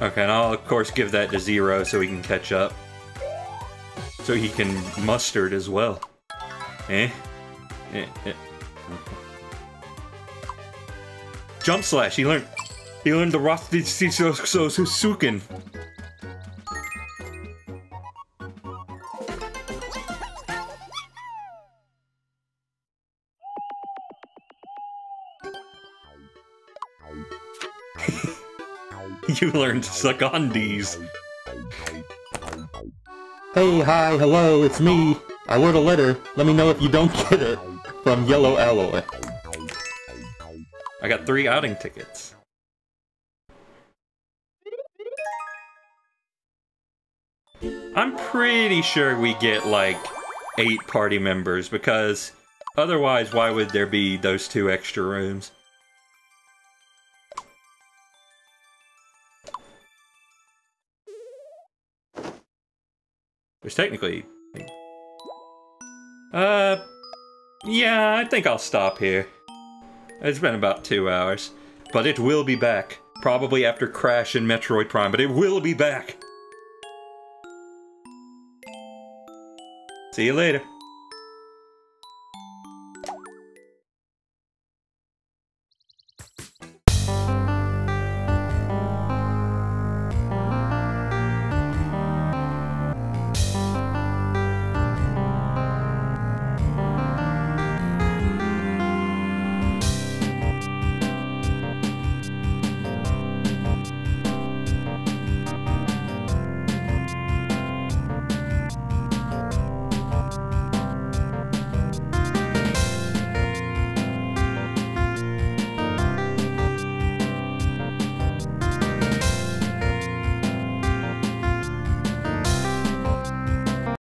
Okay, and I'll, of course, give that to Zero so he can catch up. So he can mustard as well. Eh? Jump slash. He learned the rusty Susukin. You learned Sagandis. Hey, hi, hello, it's me. I wrote a letter. Let me know if you don't get it. From Yellow Alloy. I got 3 outing tickets. I'm pretty sure we get, like, 8 party members, because otherwise why would there be those 2 extra rooms? There's technically... yeah, I think I'll stop here. It's been about 2 hours. But it will be back. Probably after Crash and Metroid Prime, but it will be back! See you later.